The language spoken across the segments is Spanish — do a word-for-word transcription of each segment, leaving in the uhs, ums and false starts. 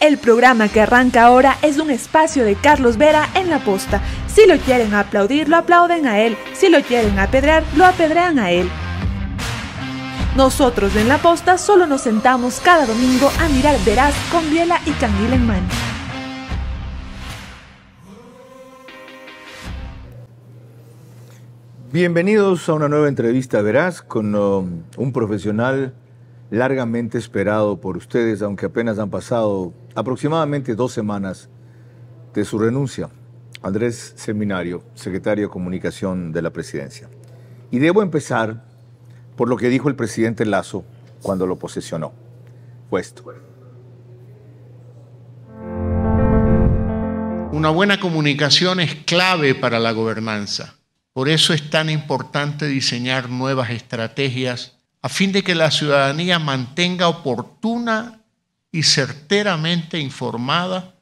El programa que arranca ahora es un espacio de Carlos Vera en La Posta. Si lo quieren aplaudir, lo aplauden a él. Si lo quieren apedrear, lo apedrean a él. Nosotros en La Posta solo nos sentamos cada domingo a mirar Veraz con biela y canguil en mano. Bienvenidos a una nueva entrevista Veraz con um, un profesional largamente esperado por ustedes, aunque apenas han pasado aproximadamente dos semanas de su renuncia. Andrés Seminario, secretario de Comunicación de la Presidencia. Y debo empezar por lo que dijo el presidente Lazo cuando lo posesionó. Fue esto. Una buena comunicación es clave para la gobernanza. Por eso es tan importante diseñar nuevas estrategias a fin de que la ciudadanía mantenga oportuna y certeramente informada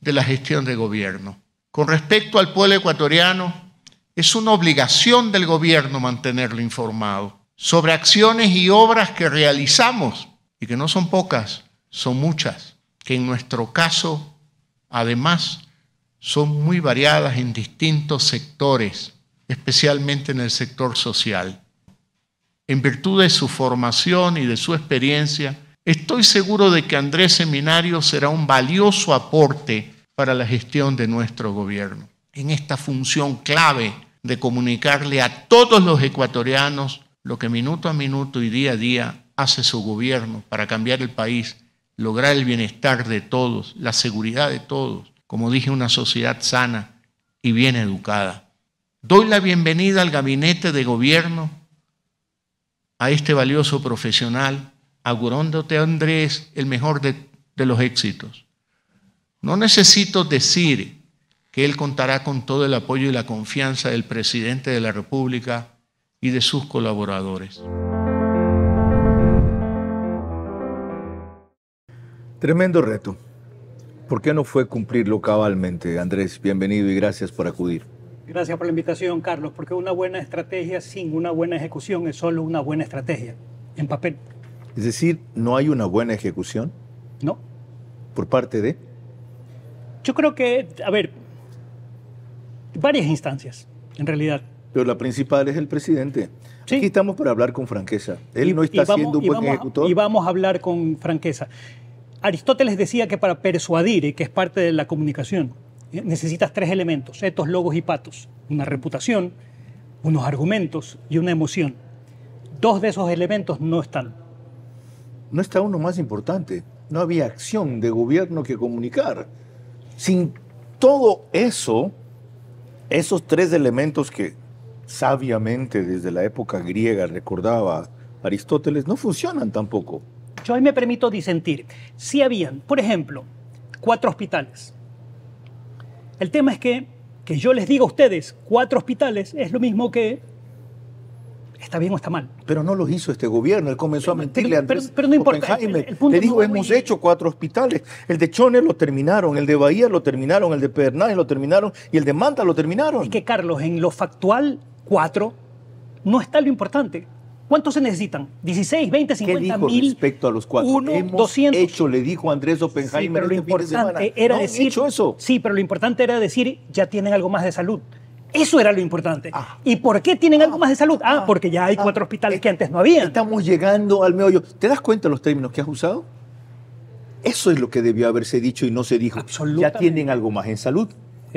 de la gestión de gobierno. Con respecto al pueblo ecuatoriano, es una obligación del gobierno mantenerlo informado sobre acciones y obras que realizamos, y que no son pocas, son muchas, que en nuestro caso, además, son muy variadas en distintos sectores, especialmente en el sector social. En virtud de su formación y de su experiencia, estoy seguro de que Andrés Seminario será un valioso aporte para la gestión de nuestro gobierno, en esta función clave de comunicarle a todos los ecuatorianos lo que minuto a minuto y día a día hace su gobierno para cambiar el país, lograr el bienestar de todos, la seguridad de todos, como dije, una sociedad sana y bien educada. Doy la bienvenida al gabinete de gobierno, a este valioso profesional, augurándote, Andrés, el mejor de, de los éxitos. No necesito decir que él contará con todo el apoyo y la confianza del presidente de la República y de sus colaboradores. Tremendo reto. ¿Por qué no fue cumplirlo cabalmente? Andrés, bienvenido y gracias por acudir. Gracias por la invitación, Carlos, porque una buena estrategia sin una buena ejecución es solo una buena estrategia, en papel. Es decir, ¿no hay una buena ejecución? No. ¿Por parte de? Yo creo que, a ver, varias instancias, en realidad. Pero la principal es el presidente. Sí. Aquí estamos para hablar con franqueza. Él y, no está vamos, siendo un buen vamos, ejecutor. Y vamos a hablar con franqueza. Aristóteles decía que para persuadir, y que es parte de la comunicación, necesitas tres elementos: etos, logos y patos. Una reputación, unos argumentos y una emoción. Dos de esos elementos no están. No está uno más importante. No había acción de gobierno que comunicar. Sin todo eso, esos tres elementos que sabiamente desde la época griega recordaba Aristóteles, no funcionan tampoco. Yo ahí me permito disentir. Sí habían, por ejemplo, cuatro hospitales. El tema es que, que yo les diga a ustedes cuatro hospitales es lo mismo que está bien o está mal. Pero no los hizo este gobierno, él comenzó pero, a mentirle a Andrés Oppenheimer. Le dijo, hemos muy... hecho cuatro hospitales. El de Chones lo terminaron, el de Bahía lo terminaron, el de Pedernales lo terminaron y el de Manta lo terminaron. Es que, Carlos, en lo factual, cuatro, no está lo importante. ¿Cuántos se necesitan? dieciséis, veinte, cincuenta mil. ¿Qué dijo mil, respecto a los cuatro? Uno, Hemos doscientos. Hecho, le dijo Andrés Oppenheimer. Sí, pero lo este importante de era no decir... hecho eso. Sí, pero lo importante era decir, ya tienen algo más de salud. Eso era lo importante. Ah, ¿Y por qué tienen ah, algo más de salud? Ah, ah porque ya hay ah, cuatro hospitales eh, que antes no había. Estamos llegando al meollo. ¿Te das cuenta de los términos que has usado? Eso es lo que debió haberse dicho y no se dijo. Absolutamente. Ya tienen algo más en salud.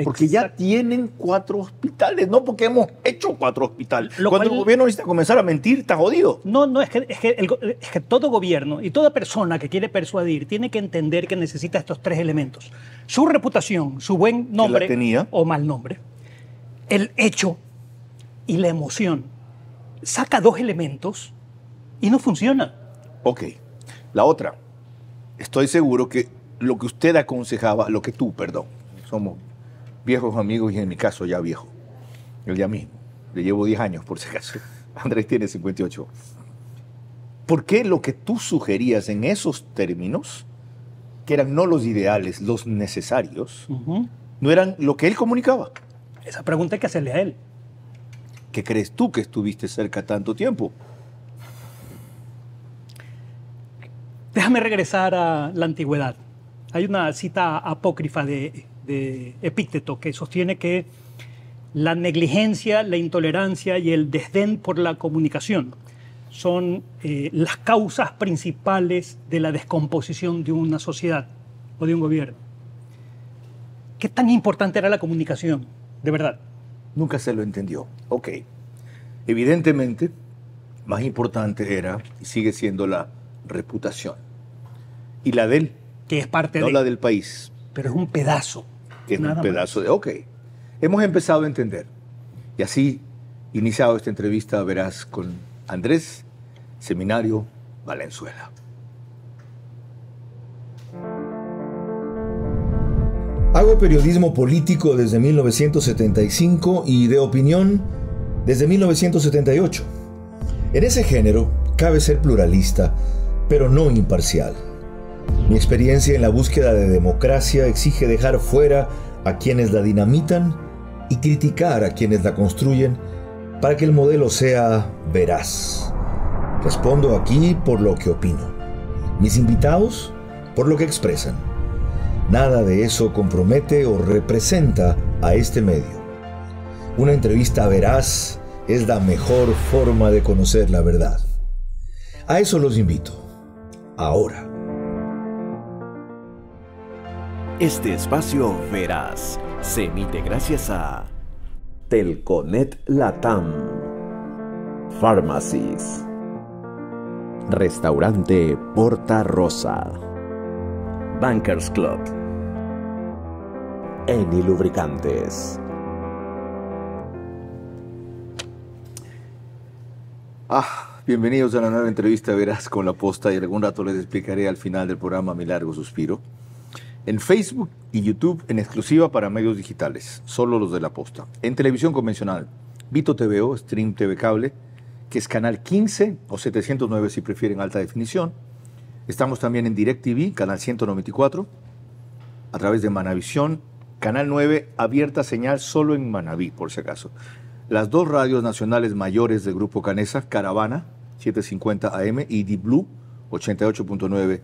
Porque Exacto. ya tienen cuatro hospitales, no porque hemos hecho cuatro hospitales. Lo Cuando cual, el gobierno necesita comenzar a mentir, está jodido. No, no, es que, es, que el, es que todo gobierno y toda persona que quiere persuadir tiene que entender que necesita estos tres elementos. Su reputación, su buen nombre tenía. o mal nombre, el hecho y la emoción. Saca dos elementos y no funciona. Ok, la otra. Estoy seguro que lo que usted aconsejaba, lo que tú, perdón, somos... viejos amigos, y en mi caso ya viejo. Yo ya mismo. Le llevo diez años, por si acaso. Andrés tiene cincuenta y ocho. ¿Por qué lo que tú sugerías en esos términos, que eran no los ideales, los necesarios, uh-huh. no eran lo que él comunicaba? Esa pregunta hay que hacerle a él. ¿Qué crees tú que estuviste cerca tanto tiempo? Déjame regresar a la antigüedad. Hay una cita apócrifa de, de Epíteto que sostiene que la negligencia, la intolerancia y el desdén por la comunicación son eh, las causas principales de la descomposición de una sociedad o de un gobierno. ¿Qué tan importante era la comunicación, de verdad? Nunca se lo entendió. Ok. Evidentemente, más importante era y sigue siendo la reputación. Y la de él. Que es parte de... No la del país. Pero es un pedazo. Es un pedazo de... Ok. Hemos empezado a entender. Y así, iniciado esta entrevista, verás, con Andrés Seminario Valenzuela. Hago periodismo político desde mil novecientos setenta y cinco y de opinión desde mil novecientos setenta y ocho. En ese género cabe ser pluralista, pero no imparcial. Mi experiencia en la búsqueda de democracia exige dejar fuera a quienes la dinamitan y criticar a quienes la construyen para que el modelo sea veraz. Respondo aquí por lo que opino. Mis invitados por lo que expresan. Nada de eso compromete o representa a este medio. Una entrevista veraz es la mejor forma de conocer la verdad. A eso los invito. Ahora. Este espacio Veraz se emite gracias a Telconet Latam, Pharmacies, Restaurante Porta Rosa, Bankers Club, Eni Lubricantes. Ah, bienvenidos a la nueva entrevista Veraz con La Posta, y algún rato les explicaré al final del programa mi largo suspiro. En Facebook y YouTube en exclusiva para medios digitales, solo los de La Posta. En televisión convencional, Vito T V O, Stream T V Cable, que es canal quince o setecientos nueve si prefieren alta definición. Estamos también en DirecTV, canal ciento noventa y cuatro, a través de Manavisión, canal nueve, abierta señal solo en Manaví, por si acaso. Las dos radios nacionales mayores del grupo Canesa, Caravana, setecientos cincuenta A M, y Di Blue, ochenta y ocho punto nueve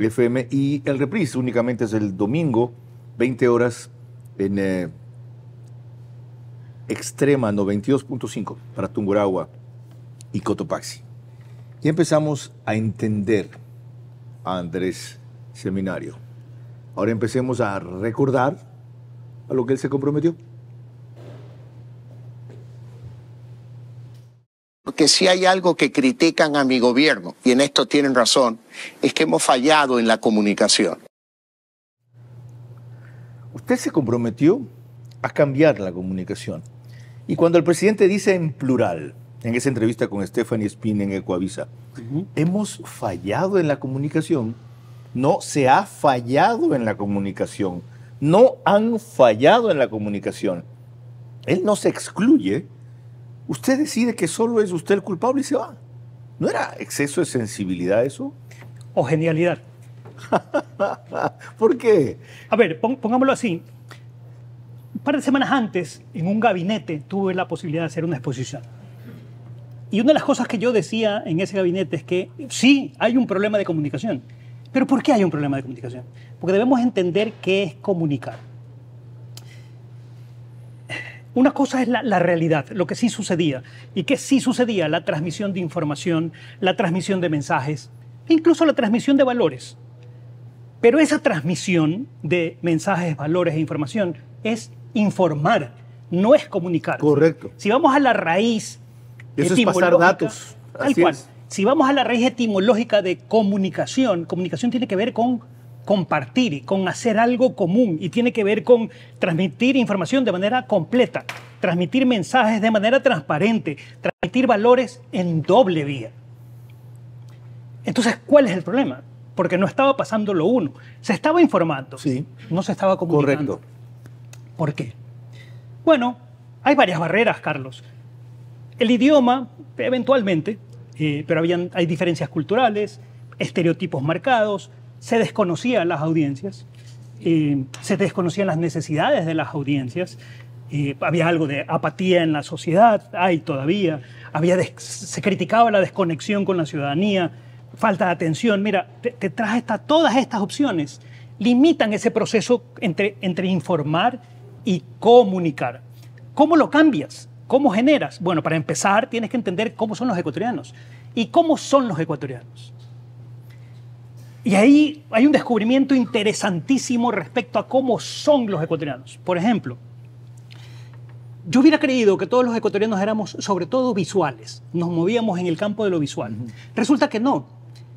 F M, y el reprise únicamente es el domingo, veinte horas, en eh, Extrema noventa y dos punto cinco para Tungurahua y Cotopaxi. Y empezamos a entender a Andrés Seminario. Ahora empecemos a recordar a lo que él se comprometió. Porque si hay algo que critican a mi gobierno, y en esto tienen razón, es que hemos fallado en la comunicación. Usted se comprometió a cambiar la comunicación. Y cuando el presidente dice en plural, en esa entrevista con Stephanie Spin en Ecoavisa, uh-huh. hemos fallado en la comunicación, no se ha fallado en la comunicación, no han fallado en la comunicación. Él no se excluye. Usted decide que solo es usted el culpable y se va. ¿No era exceso de sensibilidad eso? O genialidad. ¿Por qué? A ver, pongámoslo así. Un par de semanas antes, en un gabinete, tuve la posibilidad de hacer una exposición. Y una de las cosas que yo decía en ese gabinete es que sí, hay un problema de comunicación. ¿Pero por qué hay un problema de comunicación? Porque debemos entender qué es comunicar. Una cosa es la, la realidad, lo que sí sucedía. ¿Y qué sí sucedía? La transmisión de información, la transmisión de mensajes, incluso la transmisión de valores. Pero esa transmisión de mensajes, valores e información es informar, no es comunicar. Correcto. Si vamos a la raíz eso etimológica... Eso es pasar datos. Así tal cual. Es. Si vamos a la raíz etimológica de comunicación, comunicación tiene que ver con... compartir, con hacer algo común, y tiene que ver con transmitir información de manera completa, transmitir mensajes de manera transparente, transmitir valores en doble vía. Entonces, ¿cuál es el problema? Porque no estaba pasando lo uno. Se estaba informando, sí. No se estaba comunicando. Correcto. ¿Por qué? Bueno, hay varias barreras, Carlos. El idioma, eventualmente, eh, pero habían, hay diferencias culturales, estereotipos marcados, se desconocían las audiencias, eh, se desconocían las necesidades de las audiencias, eh, había algo de apatía en la sociedad, hay todavía, había se criticaba la desconexión con la ciudadanía, falta de atención. Mira, te, te traje esta, todas estas opciones limitan ese proceso entre, entre informar y comunicar. ¿Cómo lo cambias? ¿Cómo generas? Bueno, para empezar tienes que entender cómo son los ecuatorianos y cómo son los ecuatorianos. Y ahí hay un descubrimiento interesantísimo respecto a cómo son los ecuatorianos. Por ejemplo, yo hubiera creído que todos los ecuatorianos éramos sobre todo visuales, nos movíamos en el campo de lo visual. Uh-huh. Resulta que no,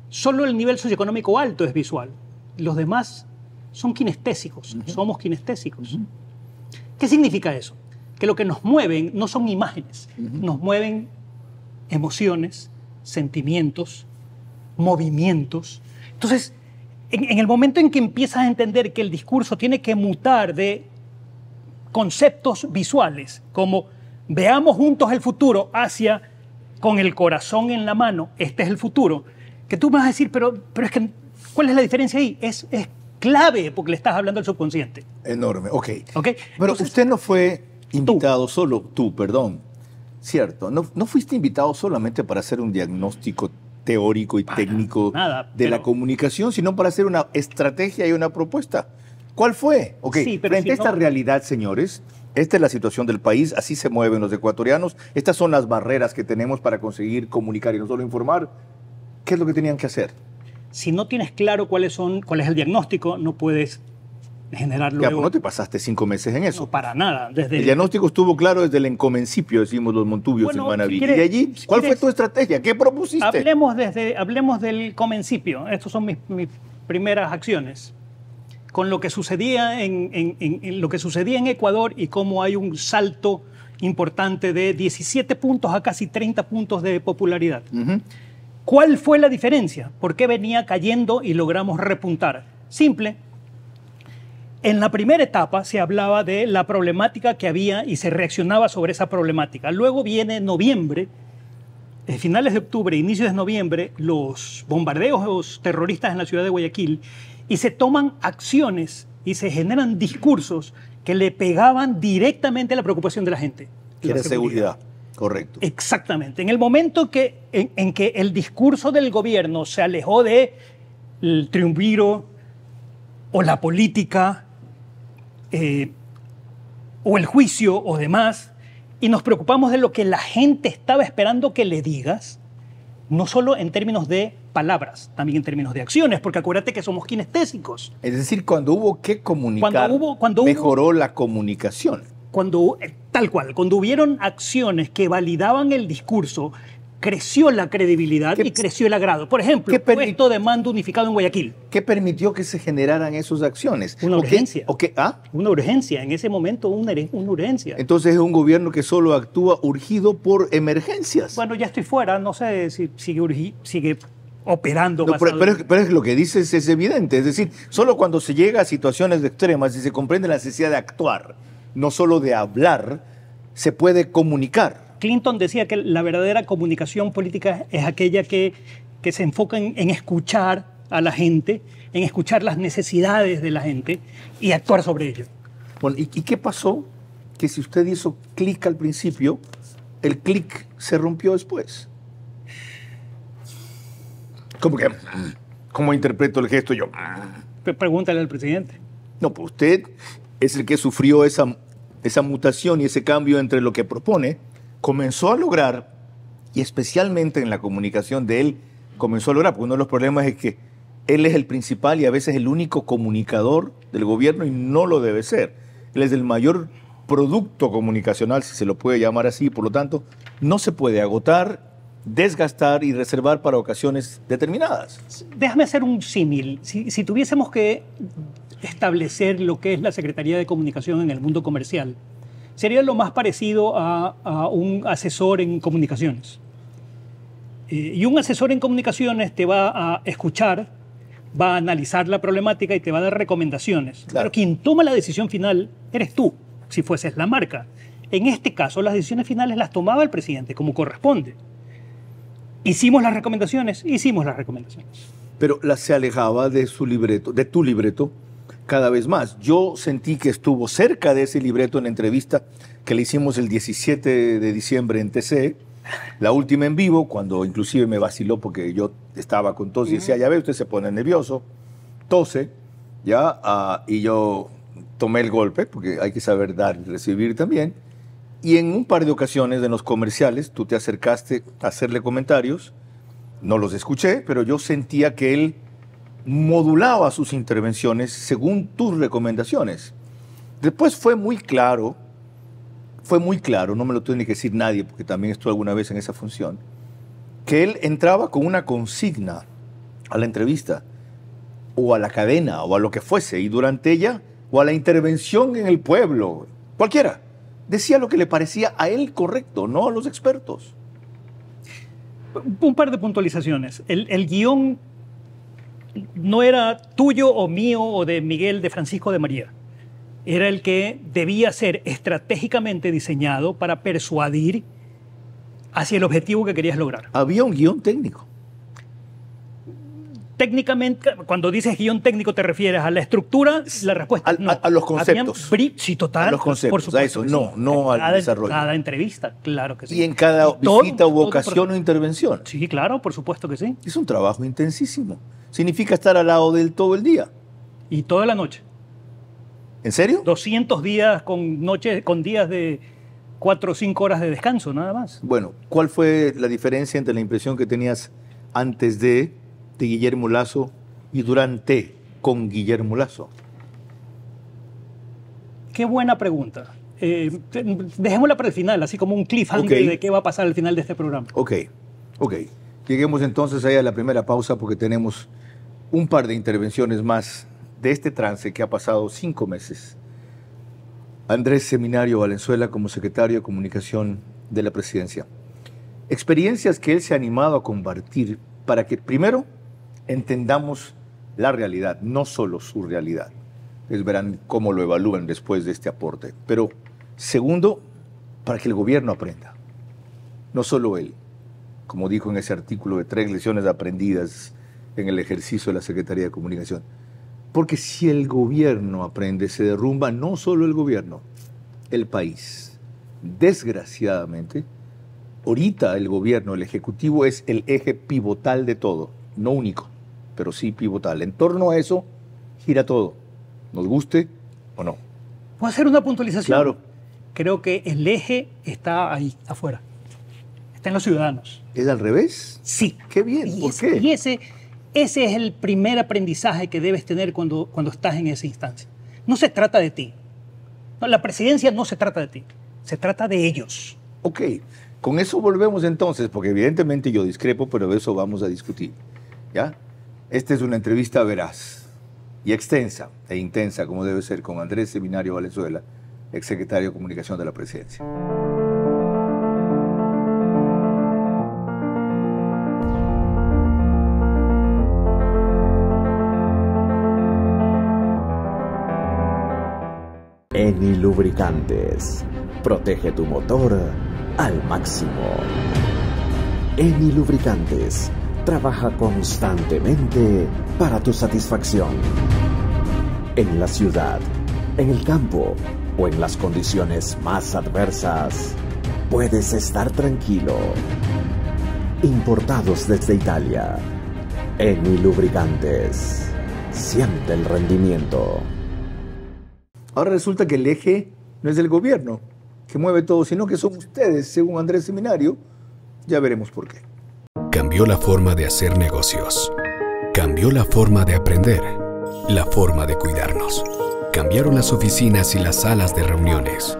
solo el nivel socioeconómico alto es visual, los demás son kinestésicos, uh-huh. somos kinestésicos. Uh-huh. ¿Qué significa eso? Que lo que nos mueven no son imágenes, uh-huh. nos mueven emociones, sentimientos, movimientos. Entonces, en, en el momento en que empiezas a entender que el discurso tiene que mutar de conceptos visuales, como veamos juntos el futuro hacia, con el corazón en la mano, este es el futuro, que tú me vas a decir, pero, pero es que, ¿cuál es la diferencia ahí? Es, es clave porque le estás hablando al subconsciente. Enorme, ok. ¿Okay? Pero entonces, usted no fue invitado tú. solo, tú, perdón, cierto, no, no fuiste invitado solamente para hacer un diagnóstico teórico y para técnico nada, de pero, la comunicación, sino para hacer una estrategia y una propuesta. ¿Cuál fue? Okay. Sí, frente si a esta no... realidad, señores, esta es la situación del país, así se mueven los ecuatorianos, estas son las barreras que tenemos para conseguir comunicar y no solo informar. ¿Qué es lo que tenían que hacer? Si no tienes claro cuáles son, cuál es el diagnóstico, no puedes generar luego... Ya, pues no te pasaste cinco meses en eso. No, para nada. Desde el diagnóstico estuvo claro desde el encomencipio, decimos los montubios bueno, en Manaví. Si y allí, ¿cuál si fue tu estrategia? ¿Qué propusiste? Hablemos, desde, hablemos del comencipio. Estas son mis, mis primeras acciones. Con lo que sucedía en, en, en, en lo que sucedía en Ecuador y cómo hay un salto importante de diecisiete puntos a casi treinta puntos de popularidad. Uh-huh. ¿Cuál fue la diferencia? ¿Por qué venía cayendo y logramos repuntar? Simple. En la primera etapa se hablaba de la problemática que había y se reaccionaba sobre esa problemática. Luego viene noviembre, finales de octubre, inicios de noviembre, los bombardeos terroristas en la ciudad de Guayaquil y se toman acciones y se generan discursos que le pegaban directamente a la preocupación de la gente. Que era seguridad, correcto. Exactamente. En el momento que, en, en que el discurso del gobierno se alejó del triunviro o la política, Eh, o el juicio o demás, y nos preocupamos de lo que la gente estaba esperando que le digas, no solo en términos de palabras, también en términos de acciones, porque acuérdate que somos kinestésicos. Es decir, cuando hubo que comunicar, cuando hubo, cuando mejoró hubo, la comunicación. Cuando, tal cual, cuando hubieron acciones que validaban el discurso, creció la credibilidad y creció el agrado. Por ejemplo, puesto de mando unificado en Guayaquil. ¿Qué permitió que se generaran esas acciones? Una urgencia. ¿O qué? ¿Ah? Una urgencia. En ese momento, una, una urgencia. Entonces es un gobierno que solo actúa urgido por emergencias. Bueno, ya estoy fuera. No sé si sigue, urgi, sigue operando. No, pero, pero, pero es lo que dices es evidente. Es decir, solo cuando se llega a situaciones extremas y se comprende la necesidad de actuar, no solo de hablar, se puede comunicar. Clinton decía que la verdadera comunicación política es aquella que, que se enfoca en, en escuchar a la gente, en escuchar las necesidades de la gente y actuar sobre ello. Bueno, ¿y, y qué pasó? Que si usted hizo clic al principio, el clic se rompió después. ¿Cómo que? ¿Cómo interpreto el gesto yo? Pregúntale al presidente. No, pues usted es el que sufrió esa, esa mutación y ese cambio entre lo que propone. Comenzó a lograr, y especialmente en la comunicación de él, comenzó a lograr, porque uno de los problemas es que él es el principal y a veces el único comunicador del gobierno y no lo debe ser. Él es el mayor producto comunicacional, si se lo puede llamar así, por lo tanto, no se puede agotar, desgastar y reservar para ocasiones determinadas. Déjame hacer un símil. Si, si tuviésemos que establecer lo que es la Secretaría de Comunicación en el mundo comercial, sería lo más parecido a, a un asesor en comunicaciones. Eh, y un asesor en comunicaciones te va a escuchar, va a analizar la problemática y te va a dar recomendaciones. Claro. Pero quien toma la decisión final eres tú, si fueses la marca. En este caso, las decisiones finales las tomaba el presidente, como corresponde. ¿Hicimos las recomendaciones? Hicimos las recomendaciones. Pero la, se alejaba de su libreto, de tu libreto, cada vez más. Yo sentí que estuvo cerca de ese libreto en la entrevista que le hicimos el diecisiete de diciembre en T C, la última en vivo, cuando inclusive me vaciló porque yo estaba con tos y decía, ya ve, usted se pone nervioso, tose, ¿ya? Uh, y yo tomé el golpe, porque hay que saber dar y recibir también. Y en un par de ocasiones en los comerciales tú te acercaste a hacerle comentarios, no los escuché, pero yo sentía que él modulaba sus intervenciones según tus recomendaciones. Después fue muy claro, fue muy claro, no me lo tiene que decir nadie, porque también estuve alguna vez en esa función, que él entraba con una consigna a la entrevista, o a la cadena, o a lo que fuese, y durante ella, o a la intervención en el pueblo, cualquiera. Decía lo que le parecía a él correcto, no a los expertos. Un par de puntualizaciones. El, el guión no era tuyo o mío o de Miguel, de Francisco, de María. Era el que debía ser estratégicamente diseñado para persuadir hacia el objetivo que querías lograr. Había un guión técnico. Técnicamente, cuando dices guión técnico, ¿te refieres a la estructura? La respuesta, no. A, a, a los conceptos. Habían, sí, total. A los conceptos, por supuesto, a eso, no, no al desarrollo. Cada entrevista, claro que sí. Y en cada y visita todo, u ocasión o intervención. Sí, claro, por supuesto que sí. Es un trabajo intensísimo. Significa estar al lado de él todo el día. Y toda la noche. ¿En serio? doscientos días con, noche, con días de cuatro o cinco horas de descanso, nada más. Bueno, ¿cuál fue la diferencia entre la impresión que tenías antes de... de Guillermo Lazo y durante con Guillermo Lazo? Qué buena pregunta. Eh, dejémosla para el final, así como un cliffhanger, okay, de qué va a pasar al final de este programa. Ok, ok. Lleguemos entonces ahí a la primera pausa, porque tenemos un par de intervenciones más de este trance que ha pasado cinco meses. Andrés Seminario Valenzuela como secretario de Comunicación de la Presidencia. Experiencias que él se ha animado a compartir para que, primero, entendamos la realidad, no solo su realidad. Ustedes verán cómo lo evalúan después de este aporte. Pero, segundo, para que el gobierno aprenda. No solo él, como dijo en ese artículo de tres lecciones aprendidas en el ejercicio de la Secretaría de Comunicación. Porque si el gobierno aprende, se derrumba no solo el gobierno, el país. Desgraciadamente, ahorita el gobierno, el ejecutivo, es el eje pivotal de todo. No único, pero sí pivotal. En torno a eso gira todo, nos guste o no. ¿Puedo hacer una puntualización? Claro. Creo que el eje está ahí, afuera. Está en los ciudadanos. ¿Es al revés? Sí. Qué bien, y ¿por ese, qué? Y ese, ese es el primer aprendizaje que debes tener cuando, cuando estás en esa instancia. No se trata de ti. No, la presidencia no se trata de ti. Se trata de ellos. Ok. Con eso volvemos entonces, porque evidentemente yo discrepo, pero de eso vamos a discutir. ¿Ya? Esta es una entrevista veraz y extensa e intensa, como debe ser, con Andrés Seminario Valenzuela, exsecretario de Comunicación de la Presidencia. Eni Lubricantes. Protege tu motor al máximo. Eni Lubricantes. Trabaja constantemente para tu satisfacción. En la ciudad, en el campo o en las condiciones más adversas, puedes estar tranquilo. Importados desde Italia, Eni Lubricantes. Siente el rendimiento. Ahora resulta que el eje no es el gobierno que mueve todo, sino que son ustedes, según Andrés Seminario. Ya veremos por qué. Cambió la forma de hacer negocios. Cambió la forma de aprender. La forma de cuidarnos. Cambiaron las oficinas y las salas de reuniones.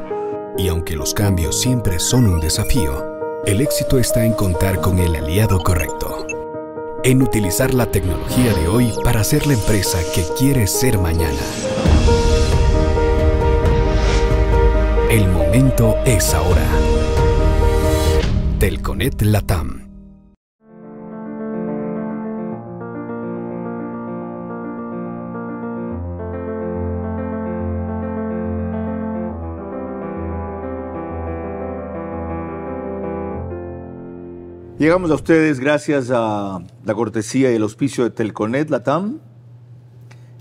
Y aunque los cambios siempre son un desafío, el éxito está en contar con el aliado correcto. En utilizar la tecnología de hoy para ser la empresa que quiere ser mañana. El momento es ahora. Telconet Latam. Llegamos a ustedes gracias a la cortesía y el auspicio de Telconet Latam,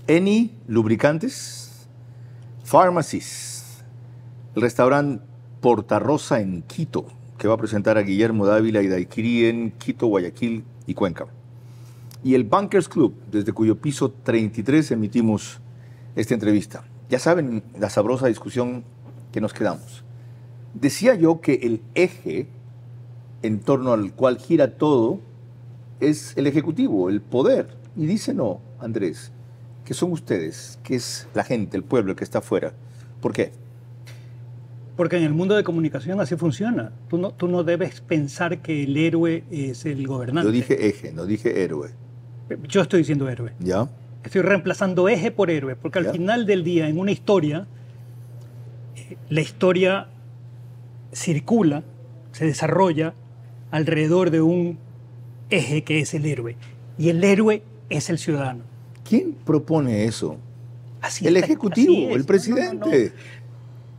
Eni Lubricantes, Pharmacies, el restaurante Porta Rosa en Quito, que va a presentar a Guillermo Dávila y Daiquiri en Quito, Guayaquil y Cuenca. Y el Bankers Club, desde cuyo piso treinta y tres emitimos esta entrevista. Ya saben la sabrosa discusión que nos quedamos. Decía yo que el eje en torno al cual gira todo es el Ejecutivo, el poder. Y dice, no, Andrés, que son ustedes, que es la gente, el pueblo, el que está afuera. ¿Por qué? Porque en el mundo de comunicación así funciona. Tú no, tú no debes pensar que el héroe es el gobernante. Yo dije eje, no dije héroe. Yo estoy diciendo héroe. Ya. Estoy reemplazando eje por héroe, porque al ya. final del día, en una historia, la historia circula, se desarrolla alrededor de un eje que es el héroe. Y el héroe es el ciudadano. ¿Quién propone eso? Así el está, Ejecutivo, así el presidente. No, no, no.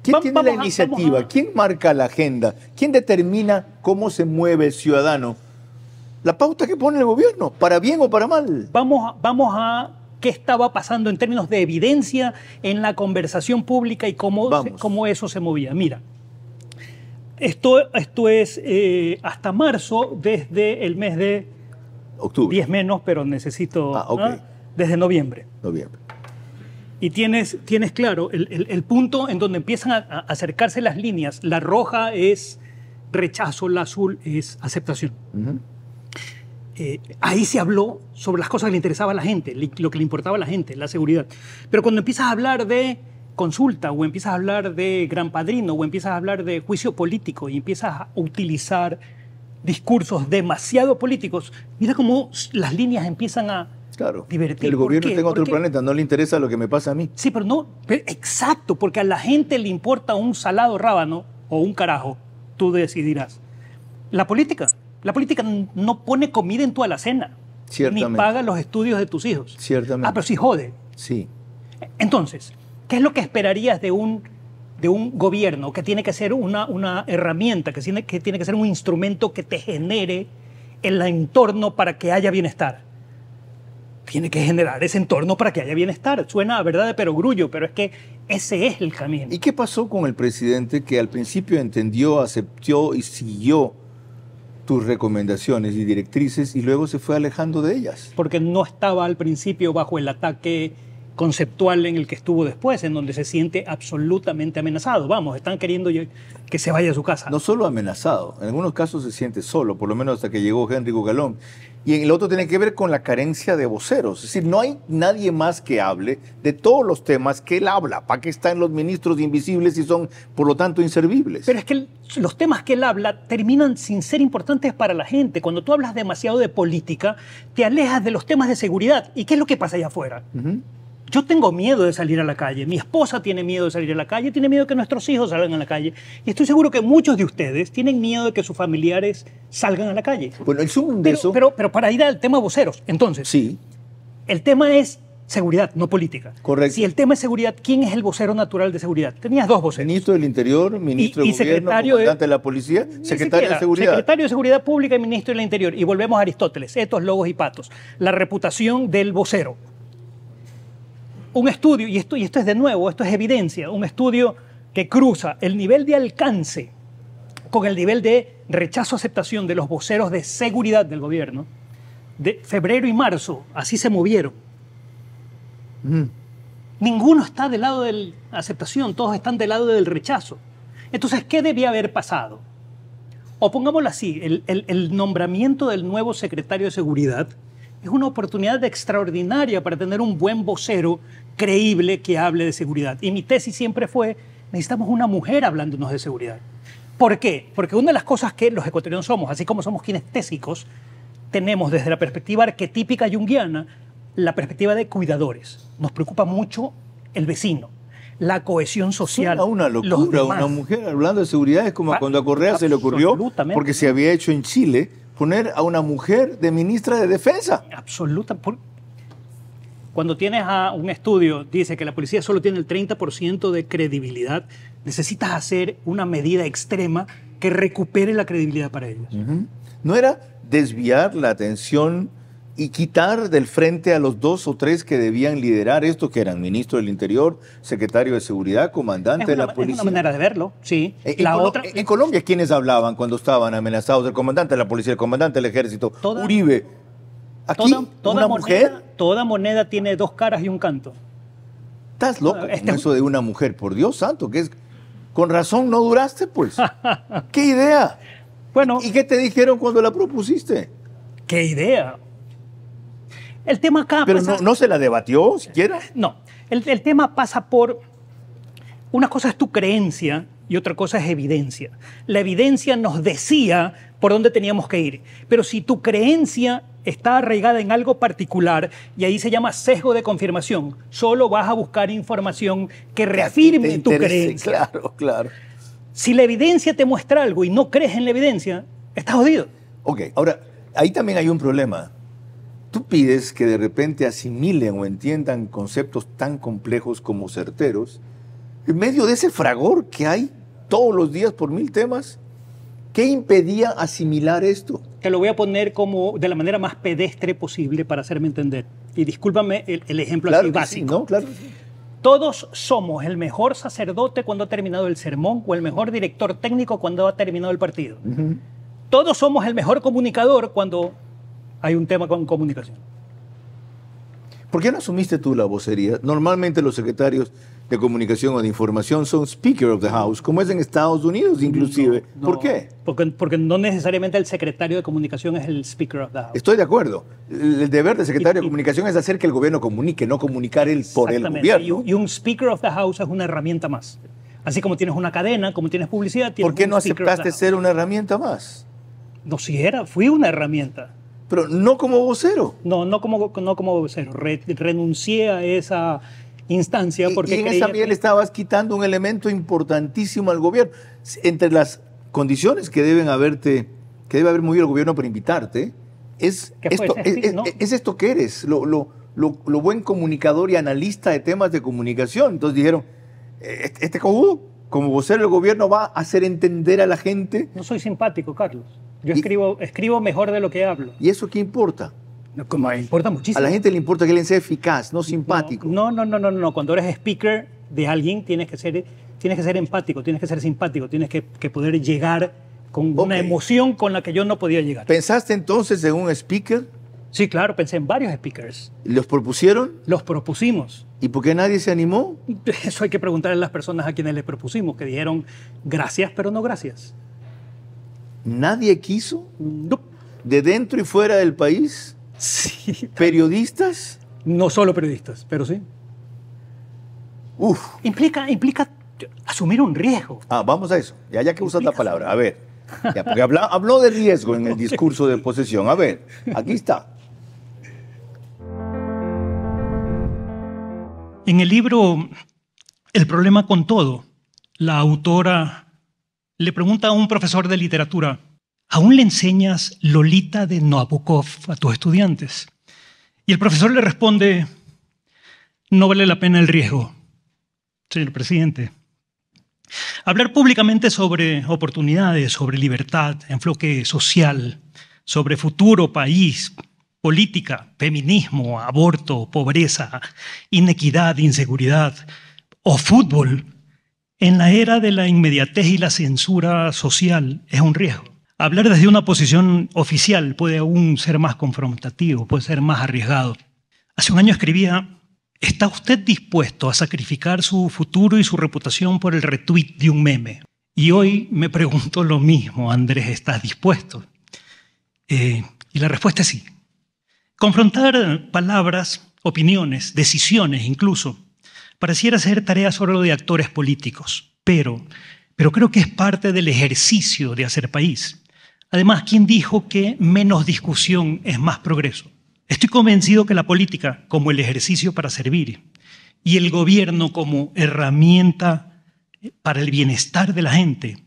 ¿Quién vamos, tiene la iniciativa? A... ¿Quién marca la agenda? ¿Quién determina cómo se mueve el ciudadano? La pauta que pone el gobierno, para bien o para mal. Vamos, vamos a qué estaba pasando en términos de evidencia en la conversación pública y cómo, se, cómo eso se movía. Mira, esto, esto es eh, hasta marzo, desde el mes de... Octubre. diez menos, pero necesito... Ah, okay. ¿Ah? Desde noviembre. Noviembre. Y tienes, tienes claro, el, el, el punto en donde empiezan a, a acercarse las líneas. La roja es rechazo, la azul es aceptación. Uh-huh. eh, ahí se habló sobre las cosas que le interesaba a la gente, le, lo que le importaba a la gente, la seguridad. Pero cuando empiezas a hablar de consulta o empiezas a hablar de gran padrino o empiezas a hablar de juicio político y empiezas a utilizar discursos demasiado políticos, mira cómo las líneas empiezan a... Claro, divertir. El gobierno está en otro planeta, no le interesa lo que me pasa a mí. Sí, pero no, pero exacto, porque a la gente le importa un salado rábano o un carajo, tú decidirás. La política, la política no pone comida en tu alacena, ni paga los estudios de tus hijos. Ciertamente. Ah, pero sí jode. Sí. Entonces, ¿qué es lo que esperarías de un, de un gobierno que tiene que ser una, una herramienta, que tiene, que tiene que ser un instrumento que te genere el entorno para que haya bienestar? Tiene que generar ese entorno para que haya bienestar. Suena a verdad de perogrullo, pero es que ese es el camino. ¿Y qué pasó con el presidente que al principio entendió, aceptó y siguió tus recomendaciones y directrices y luego se fue alejando de ellas? Porque no estaba al principio bajo el ataque conceptual en el que estuvo después, en donde se siente absolutamente amenazado. Vamos, están queriendo que se vaya a su casa. No solo amenazado, en algunos casos se siente solo, por lo menos hasta que llegó Henry Bugalón. Y en el otro tiene que ver con la carencia de voceros. Es decir, no hay nadie más que hable de todos los temas que él habla. ¿Para qué están los ministros invisibles y son, por lo tanto, inservibles? Pero es que los temas que él habla terminan sin ser importantes para la gente. Cuando tú hablas demasiado de política, te alejas de los temas de seguridad. ¿Y qué es lo que pasa allá afuera? Uh-huh. Yo tengo miedo de salir a la calle, mi esposa tiene miedo de salir a la calle, tiene miedo de que nuestros hijos salgan a la calle. Y estoy seguro que muchos de ustedes tienen miedo de que sus familiares salgan a la calle. Bueno, el zoom de pero, eso... Pero, pero para ir al tema voceros, entonces, sí. El tema es seguridad, no política. Correcto. Si el tema es seguridad, ¿quién es el vocero natural de seguridad? Tenías dos voceros. Ministro del Interior, Ministro y, de y Gobierno, comandante de la Policía, Secretario de Seguridad. Secretario de Seguridad Pública y Ministro del Interior. Y volvemos a Aristóteles, etos, logos y patos. La reputación del vocero. Un estudio, y esto, y esto es de nuevo, esto es evidencia, un estudio que cruza el nivel de alcance con el nivel de rechazo-aceptación de los voceros de seguridad del gobierno, de febrero y marzo, así se movieron. Mm. Ninguno está del lado de la aceptación, todos están del lado del rechazo. Entonces, ¿qué debía haber pasado? O pongámoslo así, el, el, el nombramiento del nuevo secretario de Seguridad es una oportunidad extraordinaria para tener un buen vocero creíble que hable de seguridad. Y mi tesis siempre fue, necesitamos una mujer hablándonos de seguridad. ¿Por qué? Porque una de las cosas que los ecuatorianos somos, así como somos kinestésicos, tenemos desde la perspectiva arquetípica junguiana la perspectiva de cuidadores. Nos preocupa mucho el vecino, la cohesión social. Suena una locura, una mujer hablando de seguridad es como cuando a Correa se le ocurrió, porque se había hecho en Chile, poner a una mujer de ministra de Defensa. Absoluta. Cuando tienes a un estudio, dice que la policía solo tiene el treinta por ciento de credibilidad, necesitas hacer una medida extrema que recupere la credibilidad para ellos. Uh-huh. ¿No era desviar la atención y quitar del frente a los dos o tres que debían liderar esto, que eran ministro del Interior, secretario de Seguridad, comandante una, de la Policía? Es una manera de verlo, sí. En, la en, otra... en Colombia, ¿quiénes hablaban cuando estaban amenazados? El comandante de la Policía, el comandante del Ejército, toda, Uribe. Aquí, toda, toda una moneda, mujer... Toda moneda tiene dos caras y un canto. Estás loco con este... eso de una mujer, por Dios santo, que es... Con razón no duraste, pues. ¡Qué idea! Bueno, ¿y qué te dijeron cuando la propusiste? ¡Qué idea! El tema acá... Pero pasa... no, no se la debatió siquiera. No, el, el tema pasa por... Una cosa es tu creencia y otra cosa es evidencia. La evidencia nos decía por dónde teníamos que ir. Pero si tu creencia está arraigada en algo particular, y ahí se llama sesgo de confirmación, solo vas a buscar información que reafirme que te interese, tu creencia. Claro, claro. Si la evidencia te muestra algo y no crees en la evidencia, estás jodido. Ok, ahora, ahí también hay un problema. Tú pides que de repente asimilen o entiendan conceptos tan complejos como certeros, en medio de ese fragor que hay todos los días por mil temas. ¿Qué impedía asimilar esto? Te lo voy a poner como de la manera más pedestre posible para hacerme entender. Y discúlpame el, el ejemplo claro así básico. Sí, ¿no? Claro. Todos somos el mejor sacerdote cuando ha terminado el sermón o el mejor director técnico cuando ha terminado el partido. Uh-huh. Todos somos el mejor comunicador cuando hay un tema con comunicación. ¿Por qué no asumiste tú la vocería? Normalmente los secretarios de comunicación o de información son Speaker of the House, como es en Estados Unidos inclusive. No, no, ¿por qué? Porque, porque no necesariamente el secretario de comunicación es el Speaker of the House. Estoy de acuerdo. El deber del secretario y, de comunicación y, es hacer que el gobierno comunique, no comunicar él por el gobierno. Y un Speaker of the House es una herramienta más. Así como tienes una cadena, como tienes publicidad... Tienes ¿Por qué no aceptaste ser una herramienta más? No, si era, fui una herramienta. Pero no como vocero. No, no como, no como vocero. Re, renuncié a esa... instancia porque y en esa miel que... estabas quitando un elemento importantísimo al gobierno. Entre las condiciones que deben haberte que debe haber movido el gobierno para invitarte es esto, es, es, ¿no? es esto que eres lo, lo, lo, lo buen comunicador y analista de temas de comunicación. Entonces dijeron, este, este cojudo como vocero del gobierno va a hacer entender a la gente. No soy simpático, Carlos. Yo y, escribo, escribo mejor de lo que hablo. ¿Y eso qué importa? Como importa muchísimo. A la gente le importa que él sea eficaz, no simpático. No, no, no, no, no, no. Cuando eres speaker de alguien tienes que ser, tienes que ser empático, tienes que ser simpático, tienes que, que poder llegar con okay. una emoción con la que yo no podía llegar. ¿Pensaste entonces en un speaker? Sí, claro, pensé en varios speakers. ¿Los propusieron? Los propusimos. ¿Y por qué nadie se animó? Eso hay que preguntarle a las personas a quienes les propusimos, que dijeron gracias, pero no gracias. ¿Nadie quiso? No. ¿De dentro y fuera del país? Sí. ¿Periodistas? No solo periodistas, pero sí. Uf. Implica, implica asumir un riesgo. Ah, vamos a eso. Ya, ya que usas la palabra. A ver. Ya, porque habló, habló de riesgo en el discurso de posesión. A ver, aquí está. En el libro El problema con todo, la autora le pregunta a un profesor de literatura: ¿aún le enseñas Lolita de Nabokov a tus estudiantes? Y el profesor le responde: no vale la pena el riesgo, señor presidente. Hablar públicamente sobre oportunidades, sobre libertad, enfoque social, sobre futuro, país, política, feminismo, aborto, pobreza, inequidad, inseguridad o fútbol, en la era de la inmediatez y la censura social es un riesgo. Hablar desde una posición oficial puede aún ser más confrontativo, puede ser más arriesgado. Hace un año escribía: ¿está usted dispuesto a sacrificar su futuro y su reputación por el retweet de un meme? Y hoy me pregunto lo mismo, Andrés, ¿estás dispuesto? Eh, y la respuesta es sí. Confrontar palabras, opiniones, decisiones incluso, pareciera ser tarea solo de actores políticos, pero, pero creo que es parte del ejercicio de hacer país. Además, ¿quién dijo que menos discusión es más progreso? Estoy convencido que la política, como el ejercicio para servir, y el gobierno como herramienta para el bienestar de la gente,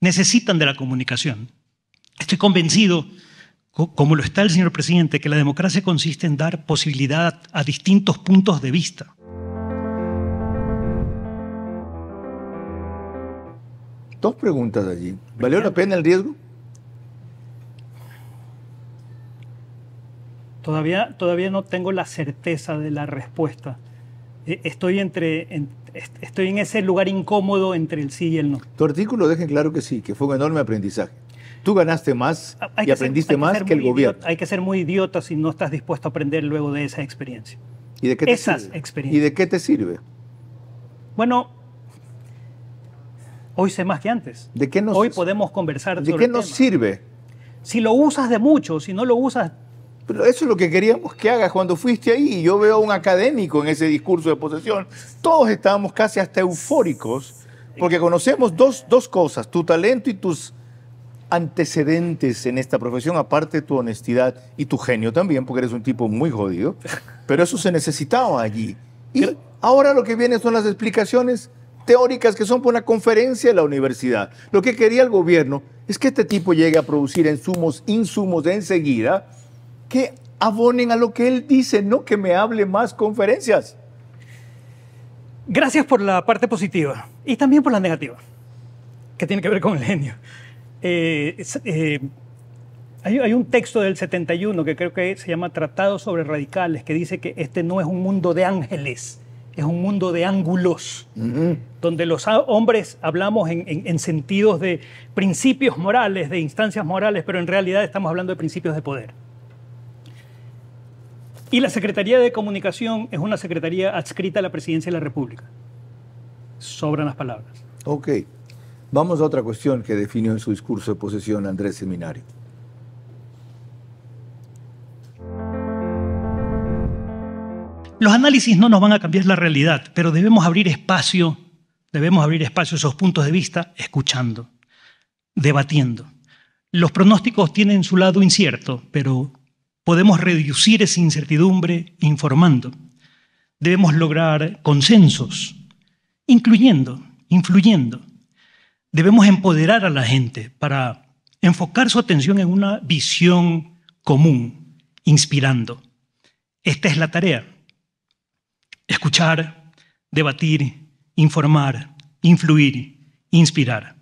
necesitan de la comunicación. Estoy convencido, como lo está el señor presidente, que la democracia consiste en dar posibilidad a distintos puntos de vista. Dos preguntas allí. ¿Valió la pena el riesgo? Todavía, todavía no tengo la certeza de la respuesta. Estoy, entre, en, estoy en ese lugar incómodo entre el sí y el no. Tu artículo deja claro que sí, que fue un enorme aprendizaje. Tú ganaste más y aprendiste más que el gobierno. Hay que ser muy idiota si no estás dispuesto a aprender luego de esa experiencia. ¿Y de qué te sirve? ¿Y de qué te sirve? Bueno, hoy sé más que antes. ¿De qué nos, hoy podemos conversar sobre el tema. ¿De qué nos sirve? Si lo usas de mucho, si no lo usas... Pero eso es lo que queríamos que hagas cuando fuiste ahí. Yo veo a un académico en ese discurso de posesión. Todos estábamos casi hasta eufóricos porque conocemos dos, dos cosas, tu talento y tus antecedentes en esta profesión, aparte de tu honestidad y tu genio también, porque eres un tipo muy jodido. Pero eso se necesitaba allí. Y ahora lo que viene son las explicaciones teóricas que son por una conferencia de la universidad. Lo que quería el gobierno es que este tipo llegue a producir insumos, insumos de enseguida que abonen a lo que él dice, no que me hable más conferencias. Gracias por la parte positiva y también por la negativa, que tiene que ver con el genio. Eh, eh, hay, hay un texto del setenta y uno que creo que se llama Tratado sobre Radicales, que dice que este no es un mundo de ángeles, es un mundo de ángulos, uh-huh. donde los hombres hablamos en, en, en sentidos de principios morales, de instancias morales, pero en realidad estamos hablando de principios de poder. Y la Secretaría de Comunicación es una secretaría adscrita a la Presidencia de la República. Sobran las palabras. Ok. Vamos a otra cuestión que definió en su discurso de posesión Andrés Seminario. Los análisis no nos van a cambiar la realidad, pero debemos abrir espacio, debemos abrir espacio a esos puntos de vista escuchando, debatiendo. Los pronósticos tienen su lado incierto, pero podemos reducir esa incertidumbre informando. Debemos lograr consensos, incluyendo, influyendo. Debemos empoderar a la gente para enfocar su atención en una visión común, inspirando. Esta es la tarea. Escuchar, debatir, informar, influir, inspirar.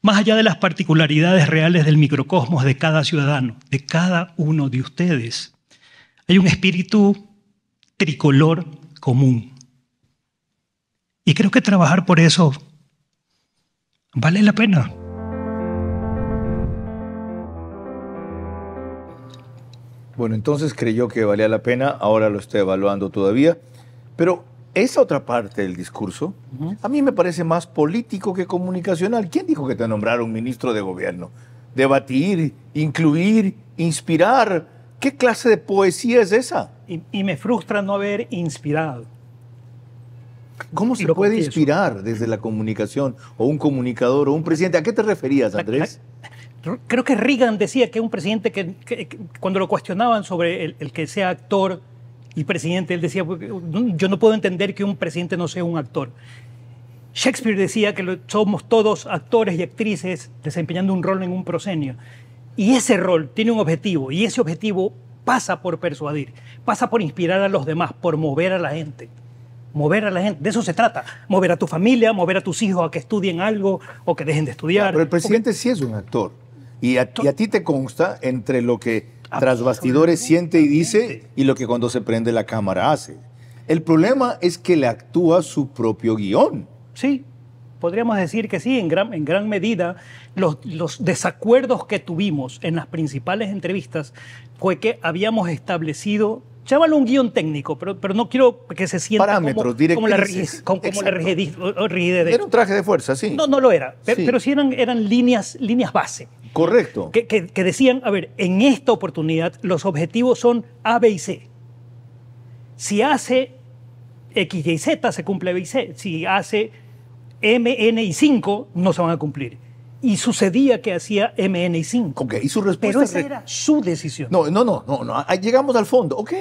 Más allá de las particularidades reales del microcosmos de cada ciudadano, de cada uno de ustedes, hay un espíritu tricolor común. Y creo que trabajar por eso vale la pena. Bueno, entonces creyó que valía la pena, ahora lo está evaluando todavía. Pero esa otra parte del discurso, uh-huh. a mí me parece más político que comunicacional. ¿Quién dijo que te nombraron ministro de gobierno? Debatir, incluir, inspirar. ¿Qué clase de poesía es esa? Y, y me frustra no haber inspirado. ¿Cómo se puede confieso. inspirar desde la comunicación o un comunicador o un presidente? ¿A qué te referías, Andrés? Creo que Reagan decía que un presidente que, que, que cuando lo cuestionaban sobre el, el que sea actor... Y presidente, él decía, yo no puedo entender que un presidente no sea un actor. Shakespeare decía que lo, somos todos actores y actrices desempeñando un rol en un proscenio. Y ese rol tiene un objetivo, y ese objetivo pasa por persuadir, pasa por inspirar a los demás, por mover a la gente. Mover a la gente, de eso se trata. Mover a tu familia, mover a tus hijos a que estudien algo o que dejen de estudiar. Pero el presidente sí es un actor. Y a, y a ti te consta entre lo que... tras bastidores siente y dice y lo que cuando se prende la cámara hace. El problema es que le actúa su propio guión. Sí, podríamos decir que sí, en gran, en gran medida los, los desacuerdos que tuvimos en las principales entrevistas fue que habíamos establecido, llámalo un guión técnico, pero, pero no quiero que se sienta parámetros, como, como, como la rigidez. Era un traje de fuerza, sí. No, no lo era, pero sí, pero sí eran, eran líneas, líneas base. Correcto. Que, que, que decían, a ver, en esta oportunidad los objetivos son A, B y C. Si hace X, Y, Z se cumple B y C. Si hace M, N y cinco no se van a cumplir. Y sucedía que hacía M, N y cinco. Ok, y su respuesta... Pero esa era su decisión. No, no, no, no, no. Llegamos al fondo, ok.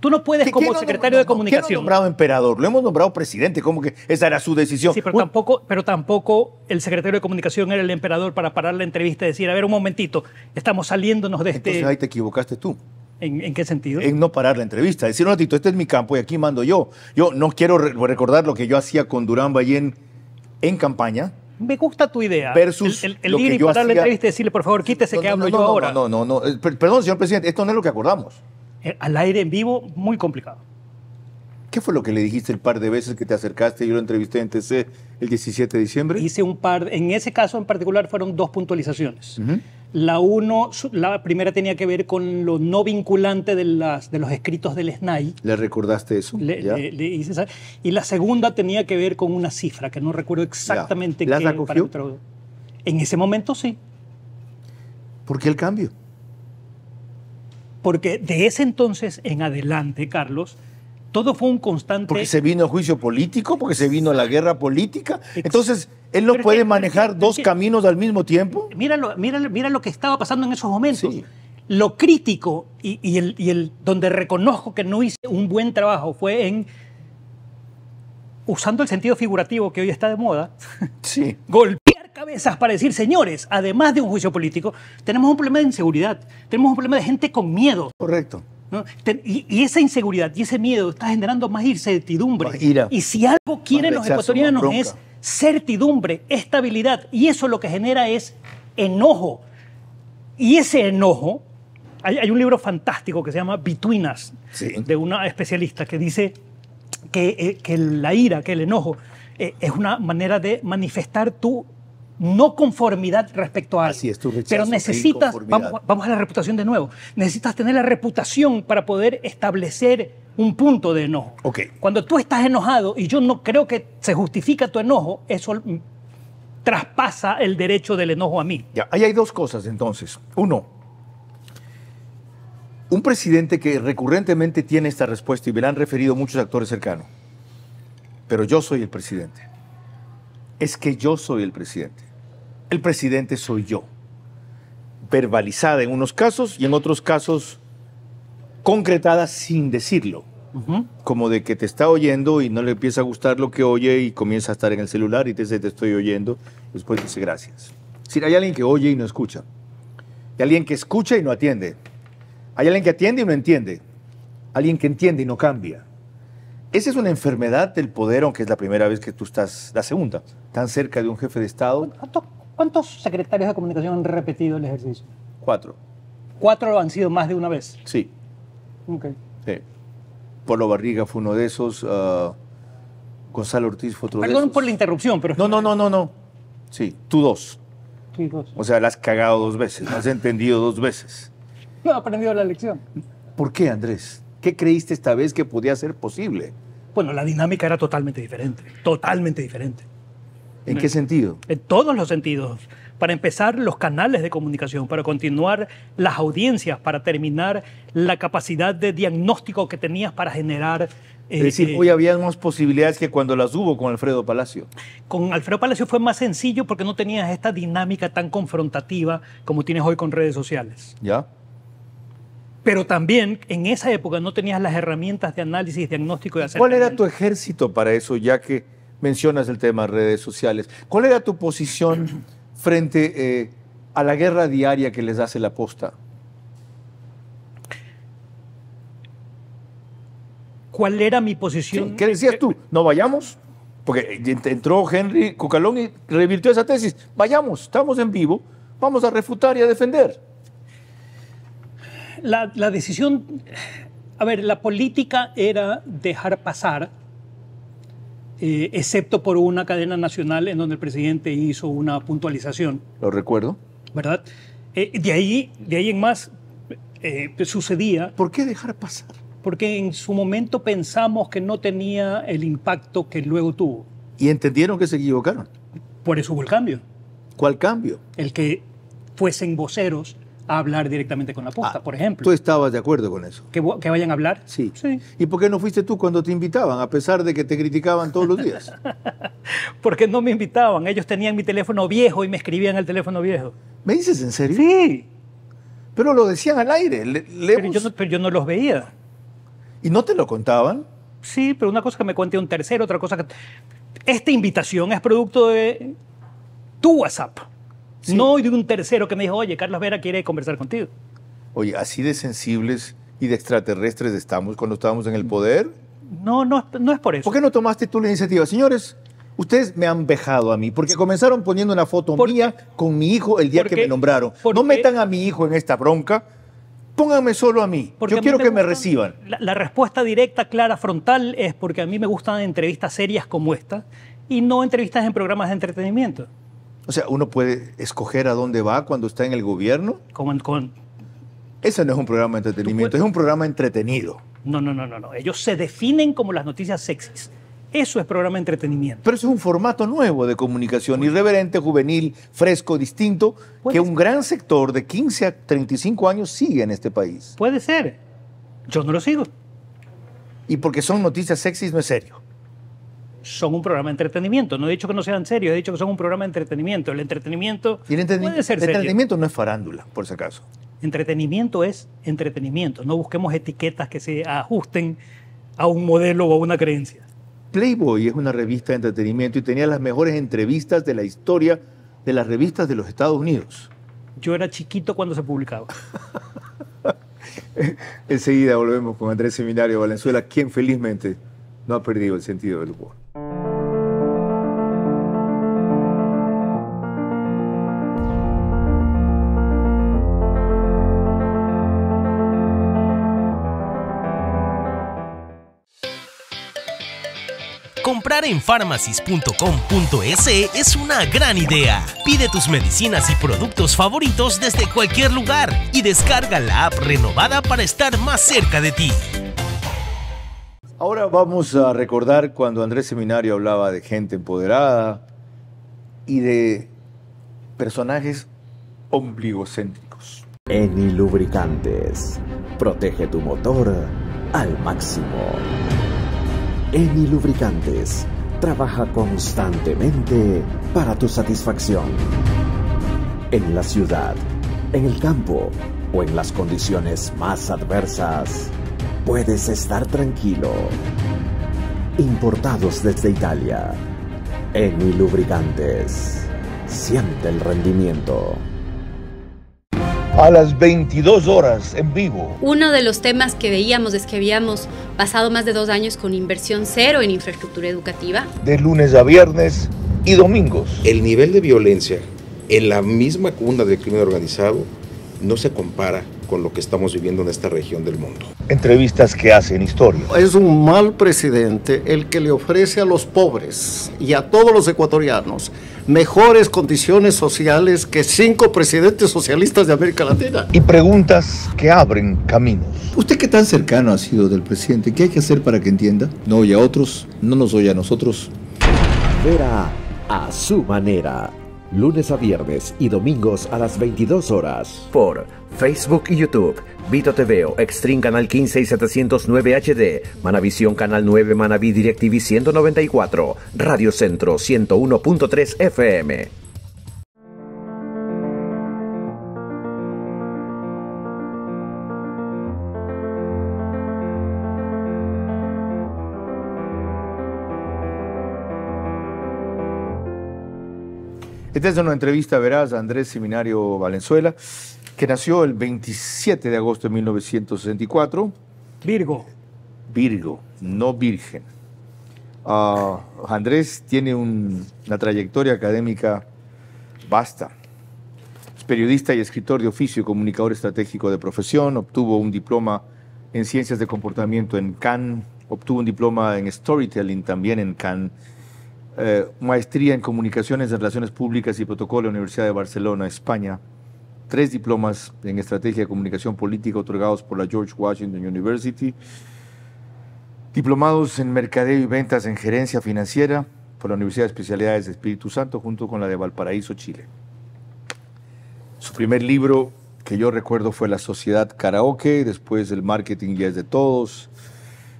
Tú no puedes como secretario de comunicación... ¿Quién lo ha nombrado emperador? Lo hemos nombrado presidente, como que esa era su decisión. Sí, pero tampoco, pero tampoco el secretario de comunicación era el emperador para parar la entrevista y decir, a ver, un momentito, estamos saliéndonos de este... Entonces ahí te equivocaste tú. ¿En, ¿En qué sentido? En no parar la entrevista. Decir, un ratito, este es mi campo y aquí mando yo. Yo no quiero re recordar lo que yo hacía con Durán Ballén en campaña. Me gusta tu idea. Versus el, el, el lo ir que y yo parar hacía... la entrevista y decirle, por favor, quítese no, que no, hablo no, yo no, ahora. No, no, no, no. Perdón, señor presidente, esto no es lo que acordamos. Al aire, en vivo, muy complicado. ¿Qué fue lo que le dijiste el par de veces que te acercaste? Yo lo entrevisté en T C el diecisiete de diciembre. Hice un par, en ese caso en particular fueron dos puntualizaciones. Uh-huh. La uno, la primera tenía que ver con lo no vinculante de, las, de los escritos del S N A I. ¿Le recordaste eso? Le, le, le hice esa. Y la segunda tenía que ver con una cifra, que no recuerdo exactamente qué. ¿Las acogió? En ese momento sí. ¿Por qué el cambio? Porque de ese entonces en adelante, Carlos, todo fue un constante... Porque se vino a juicio político, porque se vino a la guerra política. Entonces... ¿Él no pero puede que, manejar que, dos que, caminos al mismo tiempo? Mira lo, mira, mira lo que estaba pasando en esos momentos. Sí. Lo crítico y, y, el, y el donde reconozco que no hice un buen trabajo fue en, usando el sentido figurativo que hoy está de moda, sí. golpear cabezas para decir, señores, además de un juicio político, tenemos un problema de inseguridad, tenemos un problema de gente con miedo. Correcto. ¿No? Y, y esa inseguridad y ese miedo está generando más incertidumbre. Más ira, y si algo quieren rechazo, los ecuatorianos es... certidumbre, estabilidad, y eso lo que genera es enojo. Y ese enojo, hay, hay un libro fantástico que se llama Between Us, sí. de una especialista que dice que, eh, que la ira, que el enojo, eh, es una manera de manifestar tu no conformidad respecto a algo. Así es, tu rechazo. Pero necesitas, vamos, vamos a la reputación de nuevo, necesitas tener la reputación para poder establecer un punto de enojo. Okay. Cuando tú estás enojado, y yo no creo que se justifica tu enojo, eso traspasa el derecho del enojo a mí. Ya, ahí hay dos cosas entonces. Uno, un presidente que recurrentemente tiene esta respuesta y me la han referido muchos actores cercanos, pero yo soy el presidente. Es que yo soy el presidente. El presidente soy yo. Verbalizada en unos casos y en otros casos... concretada sin decirlo, uh-huh. como de que te está oyendo y no le empieza a gustar lo que oye y comienza a estar en el celular y te dice, te estoy oyendo, después dice gracias. Es decir, hay alguien que oye y no escucha, hay alguien que escucha y no atiende, hay alguien que atiende y no entiende, alguien que entiende y no cambia. Esa es una enfermedad del poder, aunque es la primera vez que tú estás, la segunda, tan cerca de un jefe de Estado. ¿Cuántos, cuántos secretarios de comunicación han repetido el ejercicio? Cuatro. ¿Cuatro lo han sido más de una vez? Sí. Okay. Sí. Polo Barriga fue uno de esos, uh, Gonzalo Ortiz fue otro Perdón de esos. Perdón por la interrupción, pero... No, no, no, no, no. Sí, tú dos. Sí, dos. O sea, la has cagado dos veces, la has entendido dos veces. No, he aprendido la lección. ¿Por qué, Andrés? ¿Qué creíste esta vez que podía ser posible? Bueno, la dinámica era totalmente diferente, totalmente diferente. ¿En qué sentido? En todos los sentidos. Para empezar, los canales de comunicación, para continuar las audiencias, para terminar la capacidad de diagnóstico que tenías para generar... Eh, es decir, eh, hoy había más posibilidades que cuando las hubo con Alfredo Palacio. Con Alfredo Palacio fue más sencillo porque no tenías esta dinámica tan confrontativa como tienes hoy con redes sociales. Ya. Pero también en esa época no tenías las herramientas de análisis, diagnóstico y acercamiento. ¿Cuál era tu ejército para eso, ya que mencionas el tema de redes sociales? ¿Cuál era tu posición frente eh, a la guerra diaria que les hace La Posta? ¿Cuál era mi posición? Sí, ¿qué decías tú? ¿No vayamos? Porque entró Henry Cucalón y revirtió esa tesis. Vayamos, estamos en vivo, vamos a refutar y a defender. La, la decisión... A ver, la política era dejar pasar... Eh, excepto por una cadena nacional en donde el presidente hizo una puntualización. Lo recuerdo. ¿Verdad? Eh, de, ahí, de ahí en más eh, sucedía... ¿Por qué dejar pasar? Porque en su momento pensamos que no tenía el impacto que luego tuvo. ¿Y entendieron que se equivocaron? Por eso hubo el cambio. ¿Cuál cambio? El que fuesen voceros a hablar directamente con La Posta, ah, por ejemplo. ¿Tú estabas de acuerdo con eso? ¿Que, ¿Que vayan a hablar? Sí. sí. ¿Y por qué no fuiste tú cuando te invitaban, a pesar de que te criticaban todos los días? Porque no me invitaban. Ellos tenían mi teléfono viejo y me escribían el teléfono viejo. ¿Me dices en serio? Sí. Pero lo decían al aire. Le, pero, yo no, pero yo no los veía. ¿Y no te lo contaban? Sí, pero una cosa que me cuente un tercero, otra cosa que... Esta invitación es producto de tu WhatsApp. Sí. No, y de un tercero que me dijo, oye, Carlos Vera quiere conversar contigo. Oye, ¿así de sensibles y de extraterrestres estamos cuando estábamos en el poder? No, no, no es por eso. ¿Por qué no tomaste tú la iniciativa? Señores, ustedes me han vejado a mí, porque comenzaron poniendo una foto por, mía con mi hijo el día porque, que me nombraron. Porque, no metan a mi hijo en esta bronca, pónganme solo a mí. Yo quiero mí me que me reciban. La, la respuesta directa, clara, frontal, es porque a mí me gustan entrevistas serias como esta y no entrevistas en programas de entretenimiento. O sea, ¿uno puede escoger a dónde va cuando está en el gobierno? Con, con... Ese no es un programa de entretenimiento, puedes... es un programa entretenido. No, no, no, no, no. Ellos se definen como las noticias sexys. Eso es programa de entretenimiento. Pero eso es un formato nuevo de comunicación, irreverente, juvenil, fresco, distinto, que un gran sector de quince a treinta y cinco años sigue en este país. Puede ser. Yo no lo sigo. Y porque son noticias sexys, no es serio. Son un programa de entretenimiento. No he dicho que no sean serios, he dicho que son un programa de entretenimiento. El entretenimiento el entreteni- puede ser serio. El entretenimiento no es farándula, por si acaso. Entretenimiento es entretenimiento. No busquemos etiquetas que se ajusten a un modelo o a una creencia. Playboy es una revista de entretenimiento y tenía las mejores entrevistas de la historia de las revistas de los Estados Unidos. Yo era chiquito cuando se publicaba. Enseguida volvemos con Andrés Seminario Valenzuela, quien felizmente no ha perdido el sentido del humor. Comprar en farmacias punto com punto es es una gran idea. Pide tus medicinas y productos favoritos desde cualquier lugar y descarga la app renovada para estar más cerca de ti. Ahora vamos a recordar cuando Andrés Seminario hablaba de gente empoderada y de personajes ombligocéntricos. Eni Lubricantes. Protege tu motor al máximo. Eni Lubricantes trabaja constantemente para tu satisfacción. En la ciudad, en el campo o en las condiciones más adversas, puedes estar tranquilo. Importados desde Italia, Eni Lubricantes. Siente el rendimiento. A las veintidós horas en vivo. Uno de los temas que veíamos es que habíamos pasado más de dos años con inversión cero en infraestructura educativa. De lunes a viernes y domingos. El nivel de violencia en la misma cuna del crimen organizado no se compara con lo que estamos viviendo en esta región del mundo. Entrevistas que hacen historia. Es un mal presidente el que le ofrece a los pobres y a todos los ecuatorianos mejores condiciones sociales que cinco presidentes socialistas de América Latina. Y preguntas que abren caminos. ¿Usted qué tan cercano ha sido del presidente? ¿Qué hay que hacer para que entienda? No oye a otros, no nos oye a nosotros. Vera a su manera. Lunes a viernes y domingos a las veintidós horas. Por Facebook y YouTube. Vito T V O, Extreme Canal quince y setecientos nueve H D. Manavisión Canal nueve, Manaví DirecTV ciento noventa y cuatro. Radio Centro ciento uno punto tres F M. Esta es una entrevista, verás, a Andrés Seminario Valenzuela, que nació el veintisiete de agosto de mil novecientos sesenta y cuatro. Virgo. Virgo, no virgen. Uh, Andrés tiene un, una trayectoria académica vasta. Es periodista y escritor de oficio y comunicador estratégico de profesión. Obtuvo un diploma en Ciencias de Comportamiento en Cannes. Obtuvo un diploma en Storytelling también en Cannes. Eh, maestría en Comunicaciones de Relaciones Públicas y Protocolo en la Universidad de Barcelona, España. Tres diplomas en Estrategia de Comunicación Política otorgados por la George Washington University. Diplomados en Mercadeo y Ventas en Gerencia Financiera por la Universidad de Especialidades de Espíritu Santo junto con la de Valparaíso, Chile. Su primer libro que yo recuerdo fue La Sociedad Karaoke, después El Marketing Ya es de Todos,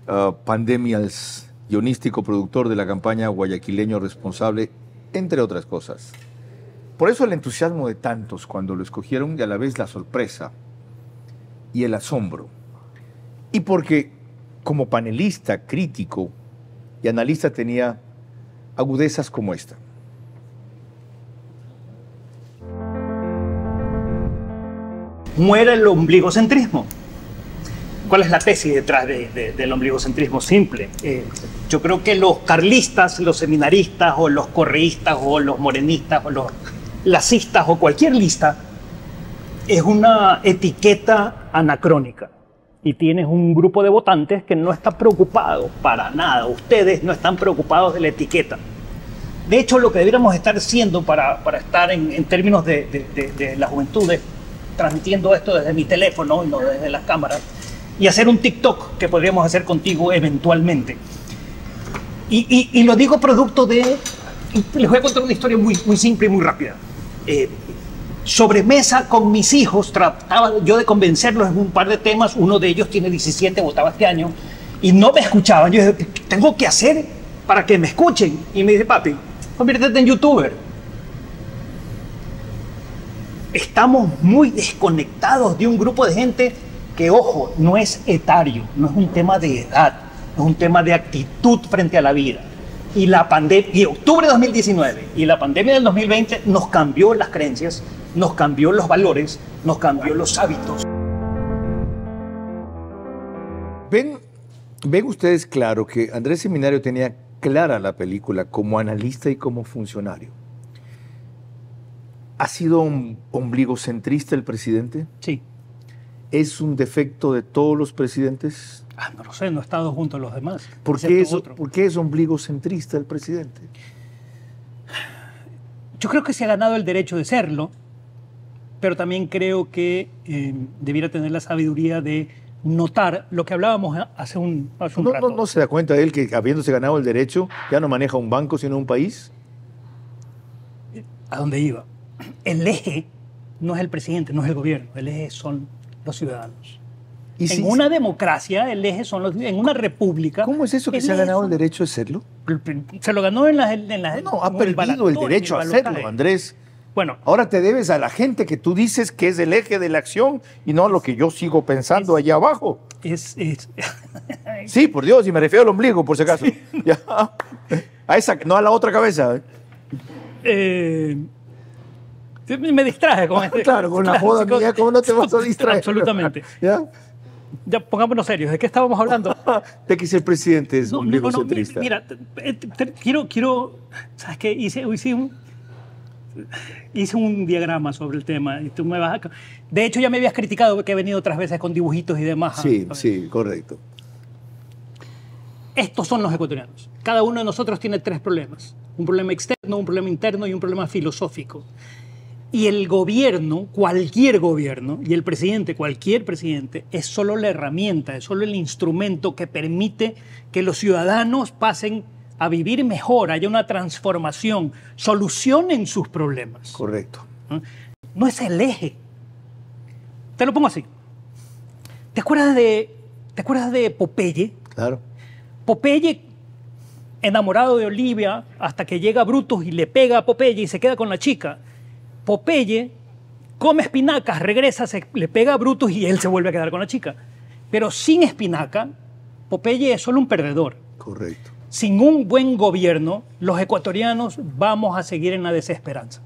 uh, Pandemias... guionístico, productor de la campaña Guayaquileño Responsable, entre otras cosas. Por eso el entusiasmo de tantos cuando lo escogieron y a la vez la sorpresa y el asombro. Y porque como panelista, crítico y analista tenía agudezas como esta. Muera el ombligocentrismo. ¿Cuál es la tesis detrás de, de, del ombligocentrismo simple? Eh, yo creo que los carlistas, los seminaristas, o los correístas, o los morenistas, o los lacistas, o cualquier lista, es una etiqueta anacrónica. Y tienes un grupo de votantes que no está preocupado para nada. Ustedes no están preocupados de la etiqueta. De hecho, lo que debiéramos estar haciendo para, para estar en, en términos de, de, de, de la juventud, de, transmitiendo esto desde mi teléfono y no desde las cámaras, y hacer un TikTok que podríamos hacer contigo eventualmente. Y, y, y lo digo producto de... Les voy a contar una historia muy, muy simple y muy rápida. Eh, sobre mesa con mis hijos trataba yo de convencerlos en un par de temas. Uno de ellos tiene diecisiete, votaba este año, y no me escuchaban. Yo dije, ¿qué tengo que hacer para que me escuchen? Y me dice, papi, conviértete en youtuber. Estamos muy desconectados de un grupo de gente que, ojo, no es etario, no es un tema de edad, es un tema de actitud frente a la vida. Y la pandemia, y octubre de dos mil diecinueve y la pandemia del dos mil veinte nos cambió las creencias, nos cambió los valores, nos cambió los hábitos. ¿Ven, ven ustedes claro que Andrés Seminario tenía clara la película como analista y como funcionario? ¿Ha sido un ombligocentrista el presidente? Sí. ¿Es un defecto de todos los presidentes? Ah, no lo sé, no he estado junto a los demás. ¿Por qué, es, ¿Por qué es ombligocentrista el presidente? Yo creo que se ha ganado el derecho de serlo, pero también creo que eh, debiera tener la sabiduría de notar lo que hablábamos hace un, hace un no, rato. No, ¿no se da cuenta de él que habiéndose ganado el derecho ya no maneja un banco sino un país? ¿A dónde iba? El eje no es el presidente, no es el gobierno, el eje son los ciudadanos. ¿Y en si, una democracia, el eje son los... En una república... ¿Cómo es eso que se ha ganado son, el derecho de serlo? Se lo ganó en las... En las no, no, ha perdido el, el derecho a hacerlo, Andrés. Bueno, ahora te debes a la gente que tú dices que es el eje de la acción y no lo que yo sigo pensando es, allá abajo. Es, es. Sí, por Dios, y me refiero al ombligo, por si acaso. Sí. Ya. A esa, no a la otra cabeza. Eh... Me distraje con este. Claro, con la joda mía, ¿cómo no te vas a distraer? Absolutamente. ¿Ya? Ya, pongámonos serios, ¿de qué estábamos hablando? De que si el presidente es ombligocentrista. Mira, quiero, quiero, ¿sabes qué? Hice, hice, un, hice un diagrama sobre el tema. Y tú me vas a, de hecho, ya me habías criticado porque he venido otras veces con dibujitos y demás. Sí, sí, correcto. Estos son los ecuatorianos. Cada uno de nosotros tiene tres problemas. Un problema externo, un problema interno y un problema filosófico. Y el gobierno, cualquier gobierno, y el presidente, cualquier presidente, es solo la herramienta, es solo el instrumento que permite que los ciudadanos pasen a vivir mejor, haya una transformación, solucionen sus problemas. Correcto. No es el eje. Te lo pongo así. ¿Te acuerdas de, te acuerdas de Popeye? Claro. Popeye, enamorado de Olivia, hasta que llega Brutus y le pega a Popeye y se queda con la chica. Popeye come espinacas, regresa, se, le pega a Brutus y él se vuelve a quedar con la chica. Pero sin espinaca, Popeye es solo un perdedor. Correcto. Sin un buen gobierno, los ecuatorianos vamos a seguir en la desesperanza.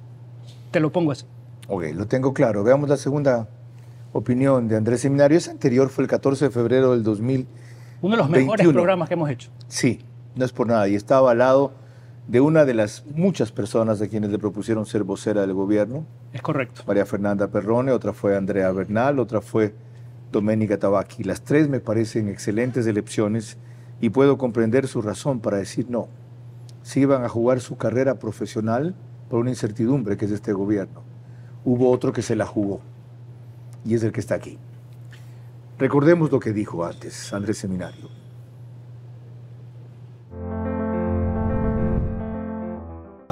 Te lo pongo así. Ok, lo tengo claro. Veamos la segunda opinión de Andrés Seminario. Esa anterior fue el catorce de febrero del dos mil veintiuno. Uno de los mejores programas que hemos hecho. Sí, no es por nada. Y estaba al lado de una de las muchas personas a quienes le propusieron ser vocera del gobierno. Es correcto. María Fernanda Perrone, otra fue Andrea Bernal, otra fue Doménica Tabacchi. Las tres me parecen excelentes elecciones y puedo comprender su razón para decir no. Se iban a jugar su carrera profesional por una incertidumbre que es este gobierno. Hubo otro que se la jugó y es el que está aquí. Recordemos lo que dijo antes Andrés Seminario.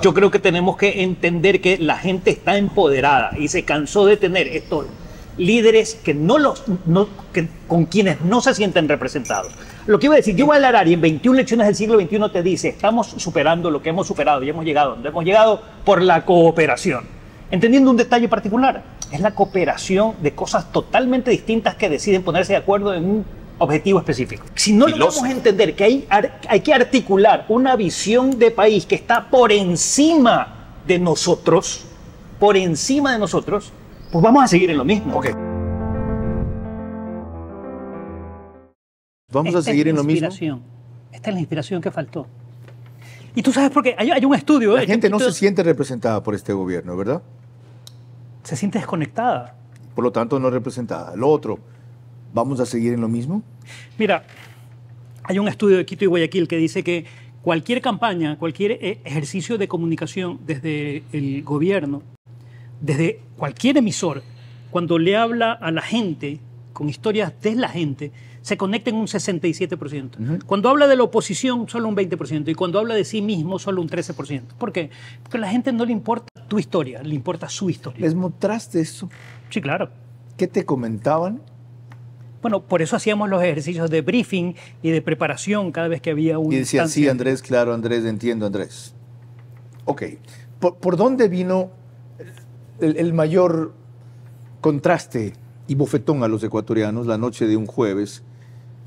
Yo creo que tenemos que entender que la gente está empoderada y se cansó de tener estos líderes que no los, no, que, con quienes no se sienten representados. Lo que iba a decir, yo voy a hablar y en veintiuna lecciones del siglo veintiuno te dice, estamos superando lo que hemos superado y hemos llegado donde hemos llegado por la cooperación. Entendiendo un detalle particular, es la cooperación de cosas totalmente distintas que deciden ponerse de acuerdo en un objetivo específico. Si no logramos entender que hay, hay que articular una visión de país que está por encima de nosotros, por encima de nosotros, pues vamos a seguir en lo mismo. Okay. ¿Vamos a seguir en lo mismo? Esta es la inspiración que faltó. Y tú sabes por qué. Hay, hay un estudio. La gente no se siente representada por este gobierno, ¿verdad? Se siente desconectada. Por lo tanto, no representada. Lo otro... ¿Vamos a seguir en lo mismo? Mira, hay un estudio de Quito y Guayaquil que dice que cualquier campaña, cualquier ejercicio de comunicación desde el gobierno, desde cualquier emisor, cuando le habla a la gente con historias de la gente, se conecta en un sesenta y siete por ciento. Uh-huh. Cuando habla de la oposición, solo un veinte por ciento. Y cuando habla de sí mismo, solo un trece por ciento. ¿Por qué? Porque a la gente no le importa tu historia, le importa su historia. ¿Les mostraste eso? Sí, claro. ¿Qué te comentaban? Bueno, por eso hacíamos los ejercicios de briefing y de preparación cada vez que había una. Y decía, instancia. Sí, Andrés, claro, Andrés, entiendo, Andrés. Ok. ¿Por, por dónde vino el, el mayor contraste y bofetón a los ecuatorianos la noche de un jueves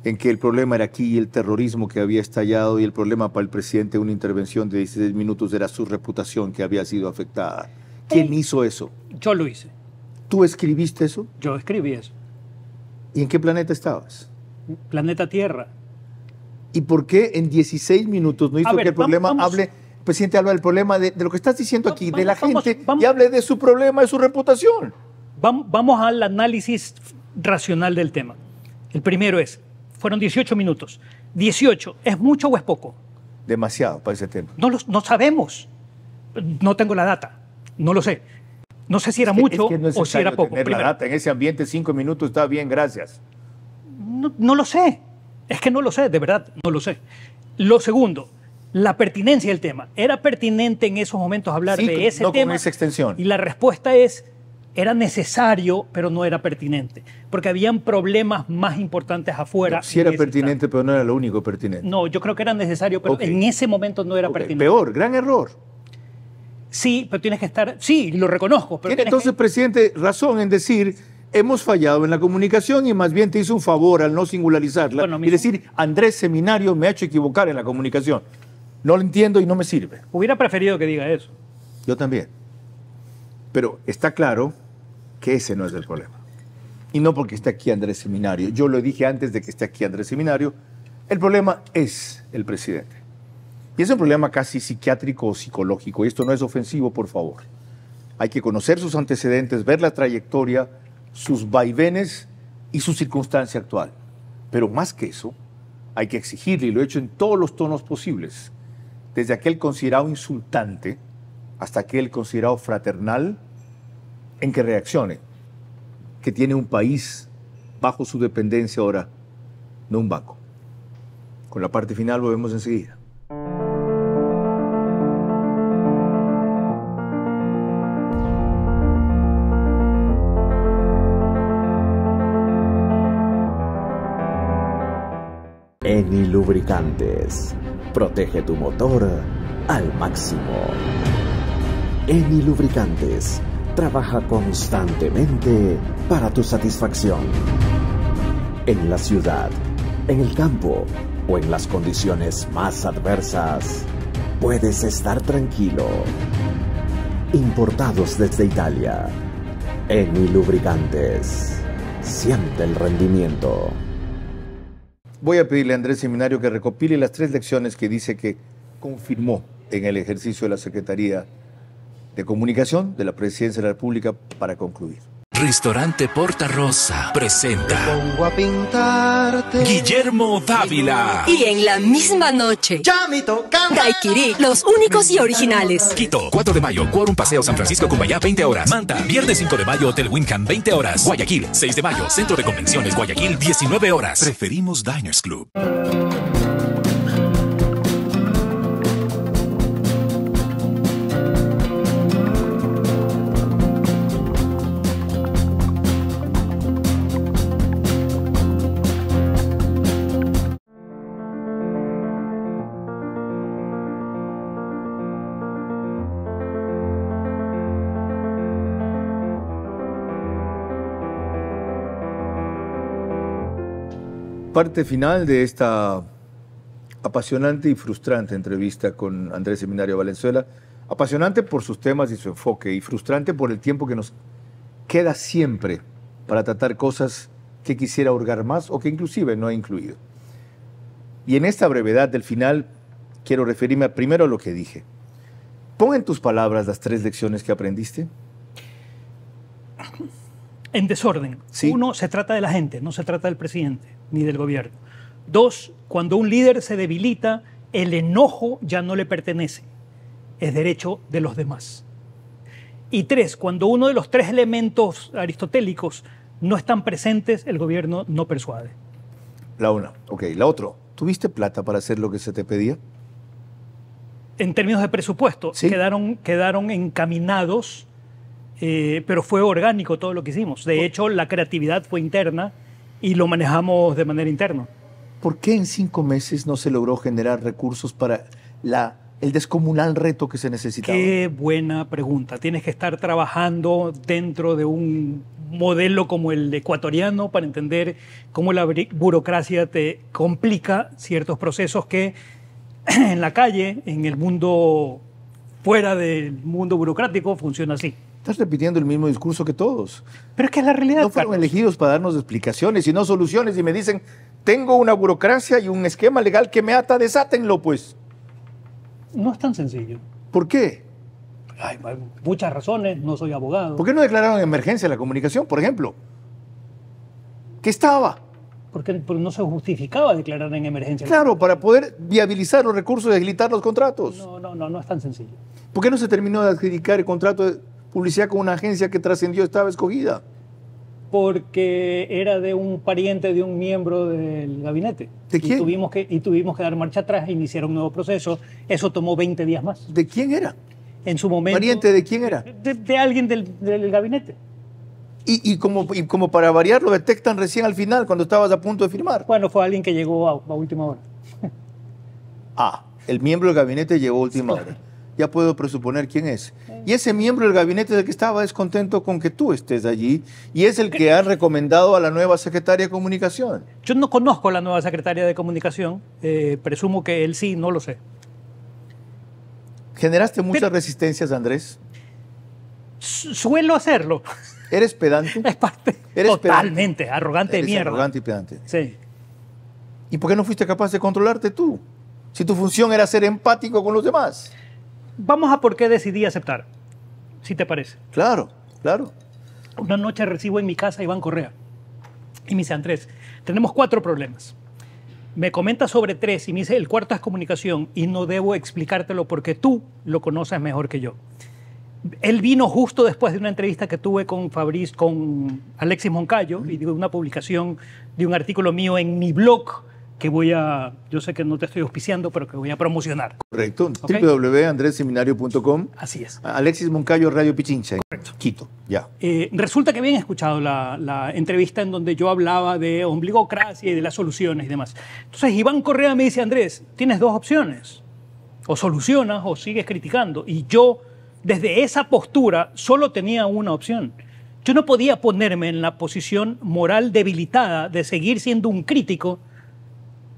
en que el problema era aquí, el terrorismo que había estallado y el problema para el presidente, una intervención de dieciséis minutos, era su reputación que había sido afectada? ¿Quién Ey, hizo eso? Yo lo hice. ¿Tú escribiste eso? Yo escribí eso. ¿Y en qué planeta estabas? Planeta Tierra. ¿Y por qué en dieciséis minutos no hizo ver, que el vamos, problema vamos. hable... Presidente, habla del problema de, de lo que estás diciendo aquí, vamos, de la vamos, gente, vamos. y hable de su problema, de su reputación. Vamos al análisis racional del tema. El primero es, fueron dieciocho minutos. dieciocho, ¿es mucho o es poco? Demasiado para ese tema. No, los, no sabemos. No tengo la data. No lo sé. No sé si era es que, mucho es que no es o si era poco. Tener la data en ese ambiente, cinco minutos, está bien, gracias. No, no lo sé. Es que no lo sé, de verdad, no lo sé. Lo segundo, la pertinencia del tema. ¿Era pertinente en esos momentos hablar sí, de ese no, tema? Con esa extensión. Y la respuesta es... Era necesario, pero no era pertinente, porque habían problemas más importantes afuera. No, sí era pertinente, pero no era lo único pertinente. No, yo creo que era necesario, pero okay. en ese momento no era okay. pertinente. Peor, gran error. Sí, pero tienes que estar... Sí, lo reconozco. Pero entonces, que... presidente, razón en decir, hemos fallado en la comunicación y más bien te hizo un favor al no singularizarla bueno, y decir, Andrés Seminario me ha hecho equivocar en la comunicación. No lo entiendo y no me sirve. Hubiera preferido que diga eso. Yo también. Pero está claro que ese no es el problema. Y no porque esté aquí Andrés Seminario. Yo lo dije antes de que esté aquí Andrés Seminario. El problema es el presidente. Y es un problema casi psiquiátrico o psicológico. Y esto no es ofensivo, por favor. Hay que conocer sus antecedentes, ver la trayectoria, sus vaivenes y su circunstancia actual. Pero más que eso, hay que exigirle, y lo he hecho en todos los tonos posibles, desde aquel considerado insultante hasta aquel considerado fraternal, en que reaccione, que tiene un país bajo su dependencia ahora, no un banco. Con la parte final volvemos enseguida. Eni Lubricantes. Protege tu motor al máximo. Eni Lubricantes trabaja constantemente para tu satisfacción. En la ciudad, en el campo o en las condiciones más adversas, puedes estar tranquilo. Importados desde Italia, Eni Lubricantes. Siente el rendimiento. Voy a pedirle a Andrés Seminario que recopile las tres lecciones que dice que confirmó en el ejercicio de la Secretaría de Comunicación de la Presidencia de la República para concluir. Restaurante Porta Rosa presenta a Guillermo Dávila y en la misma noche Daiquiri, los únicos y originales. Quito, cuatro de mayo, Quórum Paseo San Francisco Cumbayá, veinte horas. Manta, viernes cinco de mayo, Hotel Wyndham, veinte horas. Guayaquil, seis de mayo, Centro de Convenciones Guayaquil, diecinueve horas. Preferimos Diners Club. Parte final de esta apasionante y frustrante entrevista con Andrés Seminario Valenzuela. Apasionante por sus temas y su enfoque, y frustrante por el tiempo que nos queda siempre para tratar cosas que quisiera hurgar más o que inclusive no ha incluido. Y en esta brevedad del final quiero referirme primero a lo que dije. Pon en tus palabras las tres lecciones que aprendiste. En desorden. ¿Sí? Uno, se trata de la gente, no se trata del presidente ni del gobierno. Dos, cuando un líder se debilita el enojo ya no le pertenece, es derecho de los demás. Y tres, cuando uno de los tres elementos aristotélicos no están presentes, el gobierno no persuade. La una. Ok, la otra. ¿Tuviste plata para hacer lo que se te pedía? En términos de presupuesto, ¿sí? quedaron, quedaron encaminados, eh, pero fue orgánico todo lo que hicimos. De hecho, la creatividad fue interna y lo manejamos de manera interna. ¿Por qué en cinco meses no se logró generar recursos para la... el descomunal reto que se necesitaba? Qué buena pregunta. Tienes que estar trabajando dentro de un modelo como el ecuatoriano para entender cómo la burocracia te complica ciertos procesos que en la calle, en el mundo, fuera del mundo burocrático, funciona así. Estás repitiendo el mismo discurso que todos. Pero es que es la realidad. No fueron, Carlos, elegidos para darnos explicaciones y no soluciones, y me dicen, tengo una burocracia y un esquema legal que me ata, desátenlo pues. No es tan sencillo. ¿Por qué? Ay, hay muchas razones, no soy abogado. ¿Por qué no declararon emergencia la comunicación, por ejemplo? ¿Qué estaba? Porque no se justificaba declarar en emergencia. Claro, para poder viabilizar los recursos y agilitar los contratos. No, no, no, no es tan sencillo. ¿Por qué no se terminó de adjudicar el contrato de publicidad con una agencia que trascendió estaba escogida? Porque era de un pariente de un miembro del gabinete. ¿De quién? Y tuvimos que, y tuvimos que dar marcha atrás e iniciar un nuevo proceso. Eso tomó veinte días más. ¿De quién era? En su momento. ¿Pariente de quién era? De, de alguien del, del gabinete. Y, y, como, y como para variar, lo detectan recién al final, cuando estabas a punto de firmar. Bueno, fue alguien que llegó a, a última hora. Ah, el miembro del gabinete llegó a última hora. Ya puedo presuponer quién es. Y ese miembro del gabinete del que estaba descontento con que tú estés allí y es el que ha recomendado a la nueva secretaria de Comunicación. Yo no conozco a la nueva secretaria de Comunicación. Eh, presumo que él sí, no lo sé. ¿Generaste muchas Pero, resistencias, Andrés? Suelo hacerlo. ¿Eres pedante? Es parte. ¿Eres totalmente pedante? Arrogante de mierda. Arrogante y pedante. Sí. ¿Y por qué no fuiste capaz de controlarte tú? Si tu función era ser empático con los demás. Vamos a por qué decidí aceptar, si te parece. Claro, claro. Una noche recibo en mi casa a Iván Correa y me dice, Andrés, tenemos cuatro problemas. Me comenta sobre tres y me dice, el cuarto es comunicación y no debo explicártelo porque tú lo conoces mejor que yo. Él vino justo después de una entrevista que tuve con, Fabriz, con Alexis Moncayo y de una publicación de un artículo mío en mi blog, que voy a, yo sé que no te estoy auspiciando, pero que voy a promocionar. Correcto, ¿okay? w w w punto andres seminario punto com. Así es. Alexis Moncayo, Radio Pichincha. Correcto. Quito, ya. Eh, resulta que habían escuchado la, la entrevista en donde yo hablaba de ombligocracia y de las soluciones y demás. Entonces Iván Correa me dice, Andrés, tienes dos opciones, o solucionas o sigues criticando. Y yo, desde esa postura, solo tenía una opción. Yo no podía ponerme en la posición moral debilitada de seguir siendo un crítico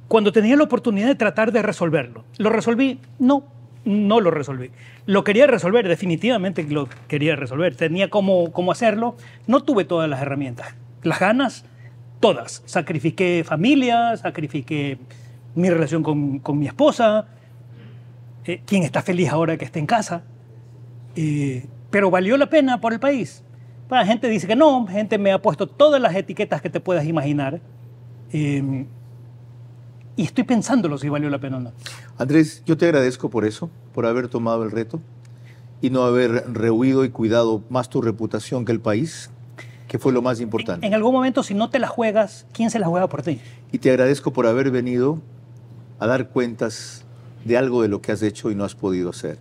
cuando tenía la oportunidad de tratar de resolverlo. ¿Lo resolví? No, no lo resolví. Lo quería resolver, definitivamente lo quería resolver. Tenía cómo, cómo hacerlo. No tuve todas las herramientas. Las ganas, todas. Sacrifiqué familia, sacrifiqué mi relación con, con mi esposa, eh, quien está feliz ahora que esté en casa. Eh, pero valió la pena por el país. La gente dice que no, gente me ha puesto todas las etiquetas que te puedas imaginar. Eh, Y estoy pensándolo si valió la pena o no. Andrés, yo te agradezco por eso, por haber tomado el reto y no haber rehuido y cuidado más tu reputación que el país, que fue lo más importante. En, en algún momento, si no te la juegas, ¿quién se la juega por ti? Y te agradezco por haber venido a dar cuentas de algo de lo que has hecho y no has podido hacer.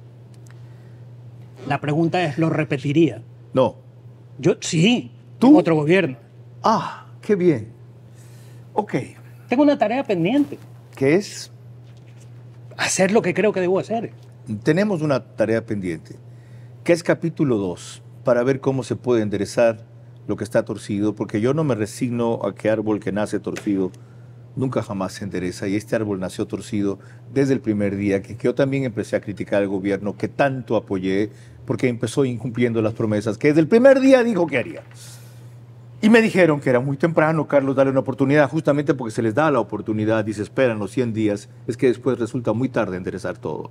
La pregunta es, ¿lo repetiría? No. Yo, sí. ¿Tú? En otro gobierno. Ah, qué bien. Ok. Tengo una tarea pendiente. ¿Qué es? Hacer lo que creo que debo hacer. Tenemos una tarea pendiente, que es capítulo dos, para ver cómo se puede enderezar lo que está torcido, porque yo no me resigno a que árbol que nace torcido nunca jamás se endereza, y este árbol nació torcido desde el primer día, que yo también empecé a criticar al gobierno que tanto apoyé, porque empezó incumpliendo las promesas, que desde el primer día dijo que haría. Y me dijeron que era muy temprano, Carlos, dale una oportunidad, justamente porque se les da la oportunidad y se esperan los cien días, es que después resulta muy tarde enderezar todo.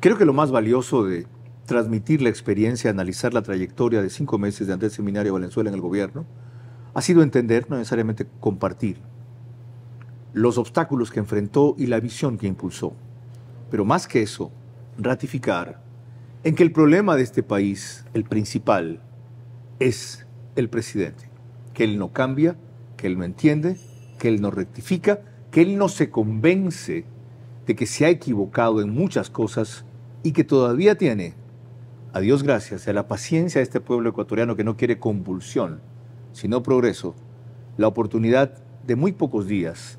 Creo que lo más valioso de transmitir la experiencia, analizar la trayectoria de cinco meses de Andrés Seminario Valenzuela en el gobierno, ha sido entender, no necesariamente compartir, los obstáculos que enfrentó y la visión que impulsó. pero más que eso, ratificar en que el problema de este país, el principal, es el presidente. Que él no cambia, que él no entiende, que él no rectifica, que él no se convence de que se ha equivocado en muchas cosas y que todavía tiene, a Dios gracias, a la paciencia de este pueblo ecuatoriano que no quiere convulsión, sino progreso, la oportunidad de muy pocos días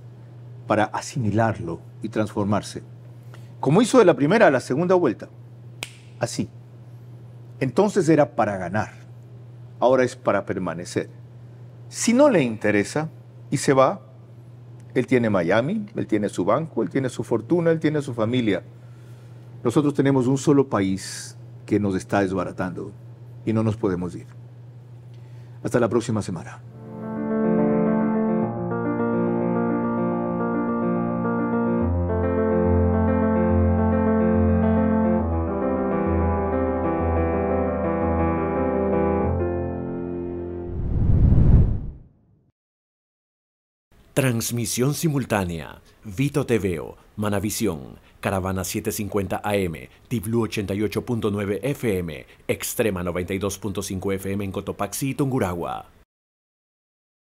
para asimilarlo y transformarse. Como hizo de la primera a la segunda vuelta, así. Entonces era para ganar, ahora es para permanecer. Si no le interesa y se va, él tiene Miami, él tiene su banco, él tiene su fortuna, él tiene su familia. Nosotros tenemos un solo país que nos está desbaratando y no nos podemos ir. Hasta la próxima semana. Transmisión simultánea, Vito T V O, Manavisión, Caravana setecientos cincuenta A M, Tiblu ochenta y ocho punto nueve F M, Extrema noventa y dos punto cinco F M en Cotopaxi y Tungurahua.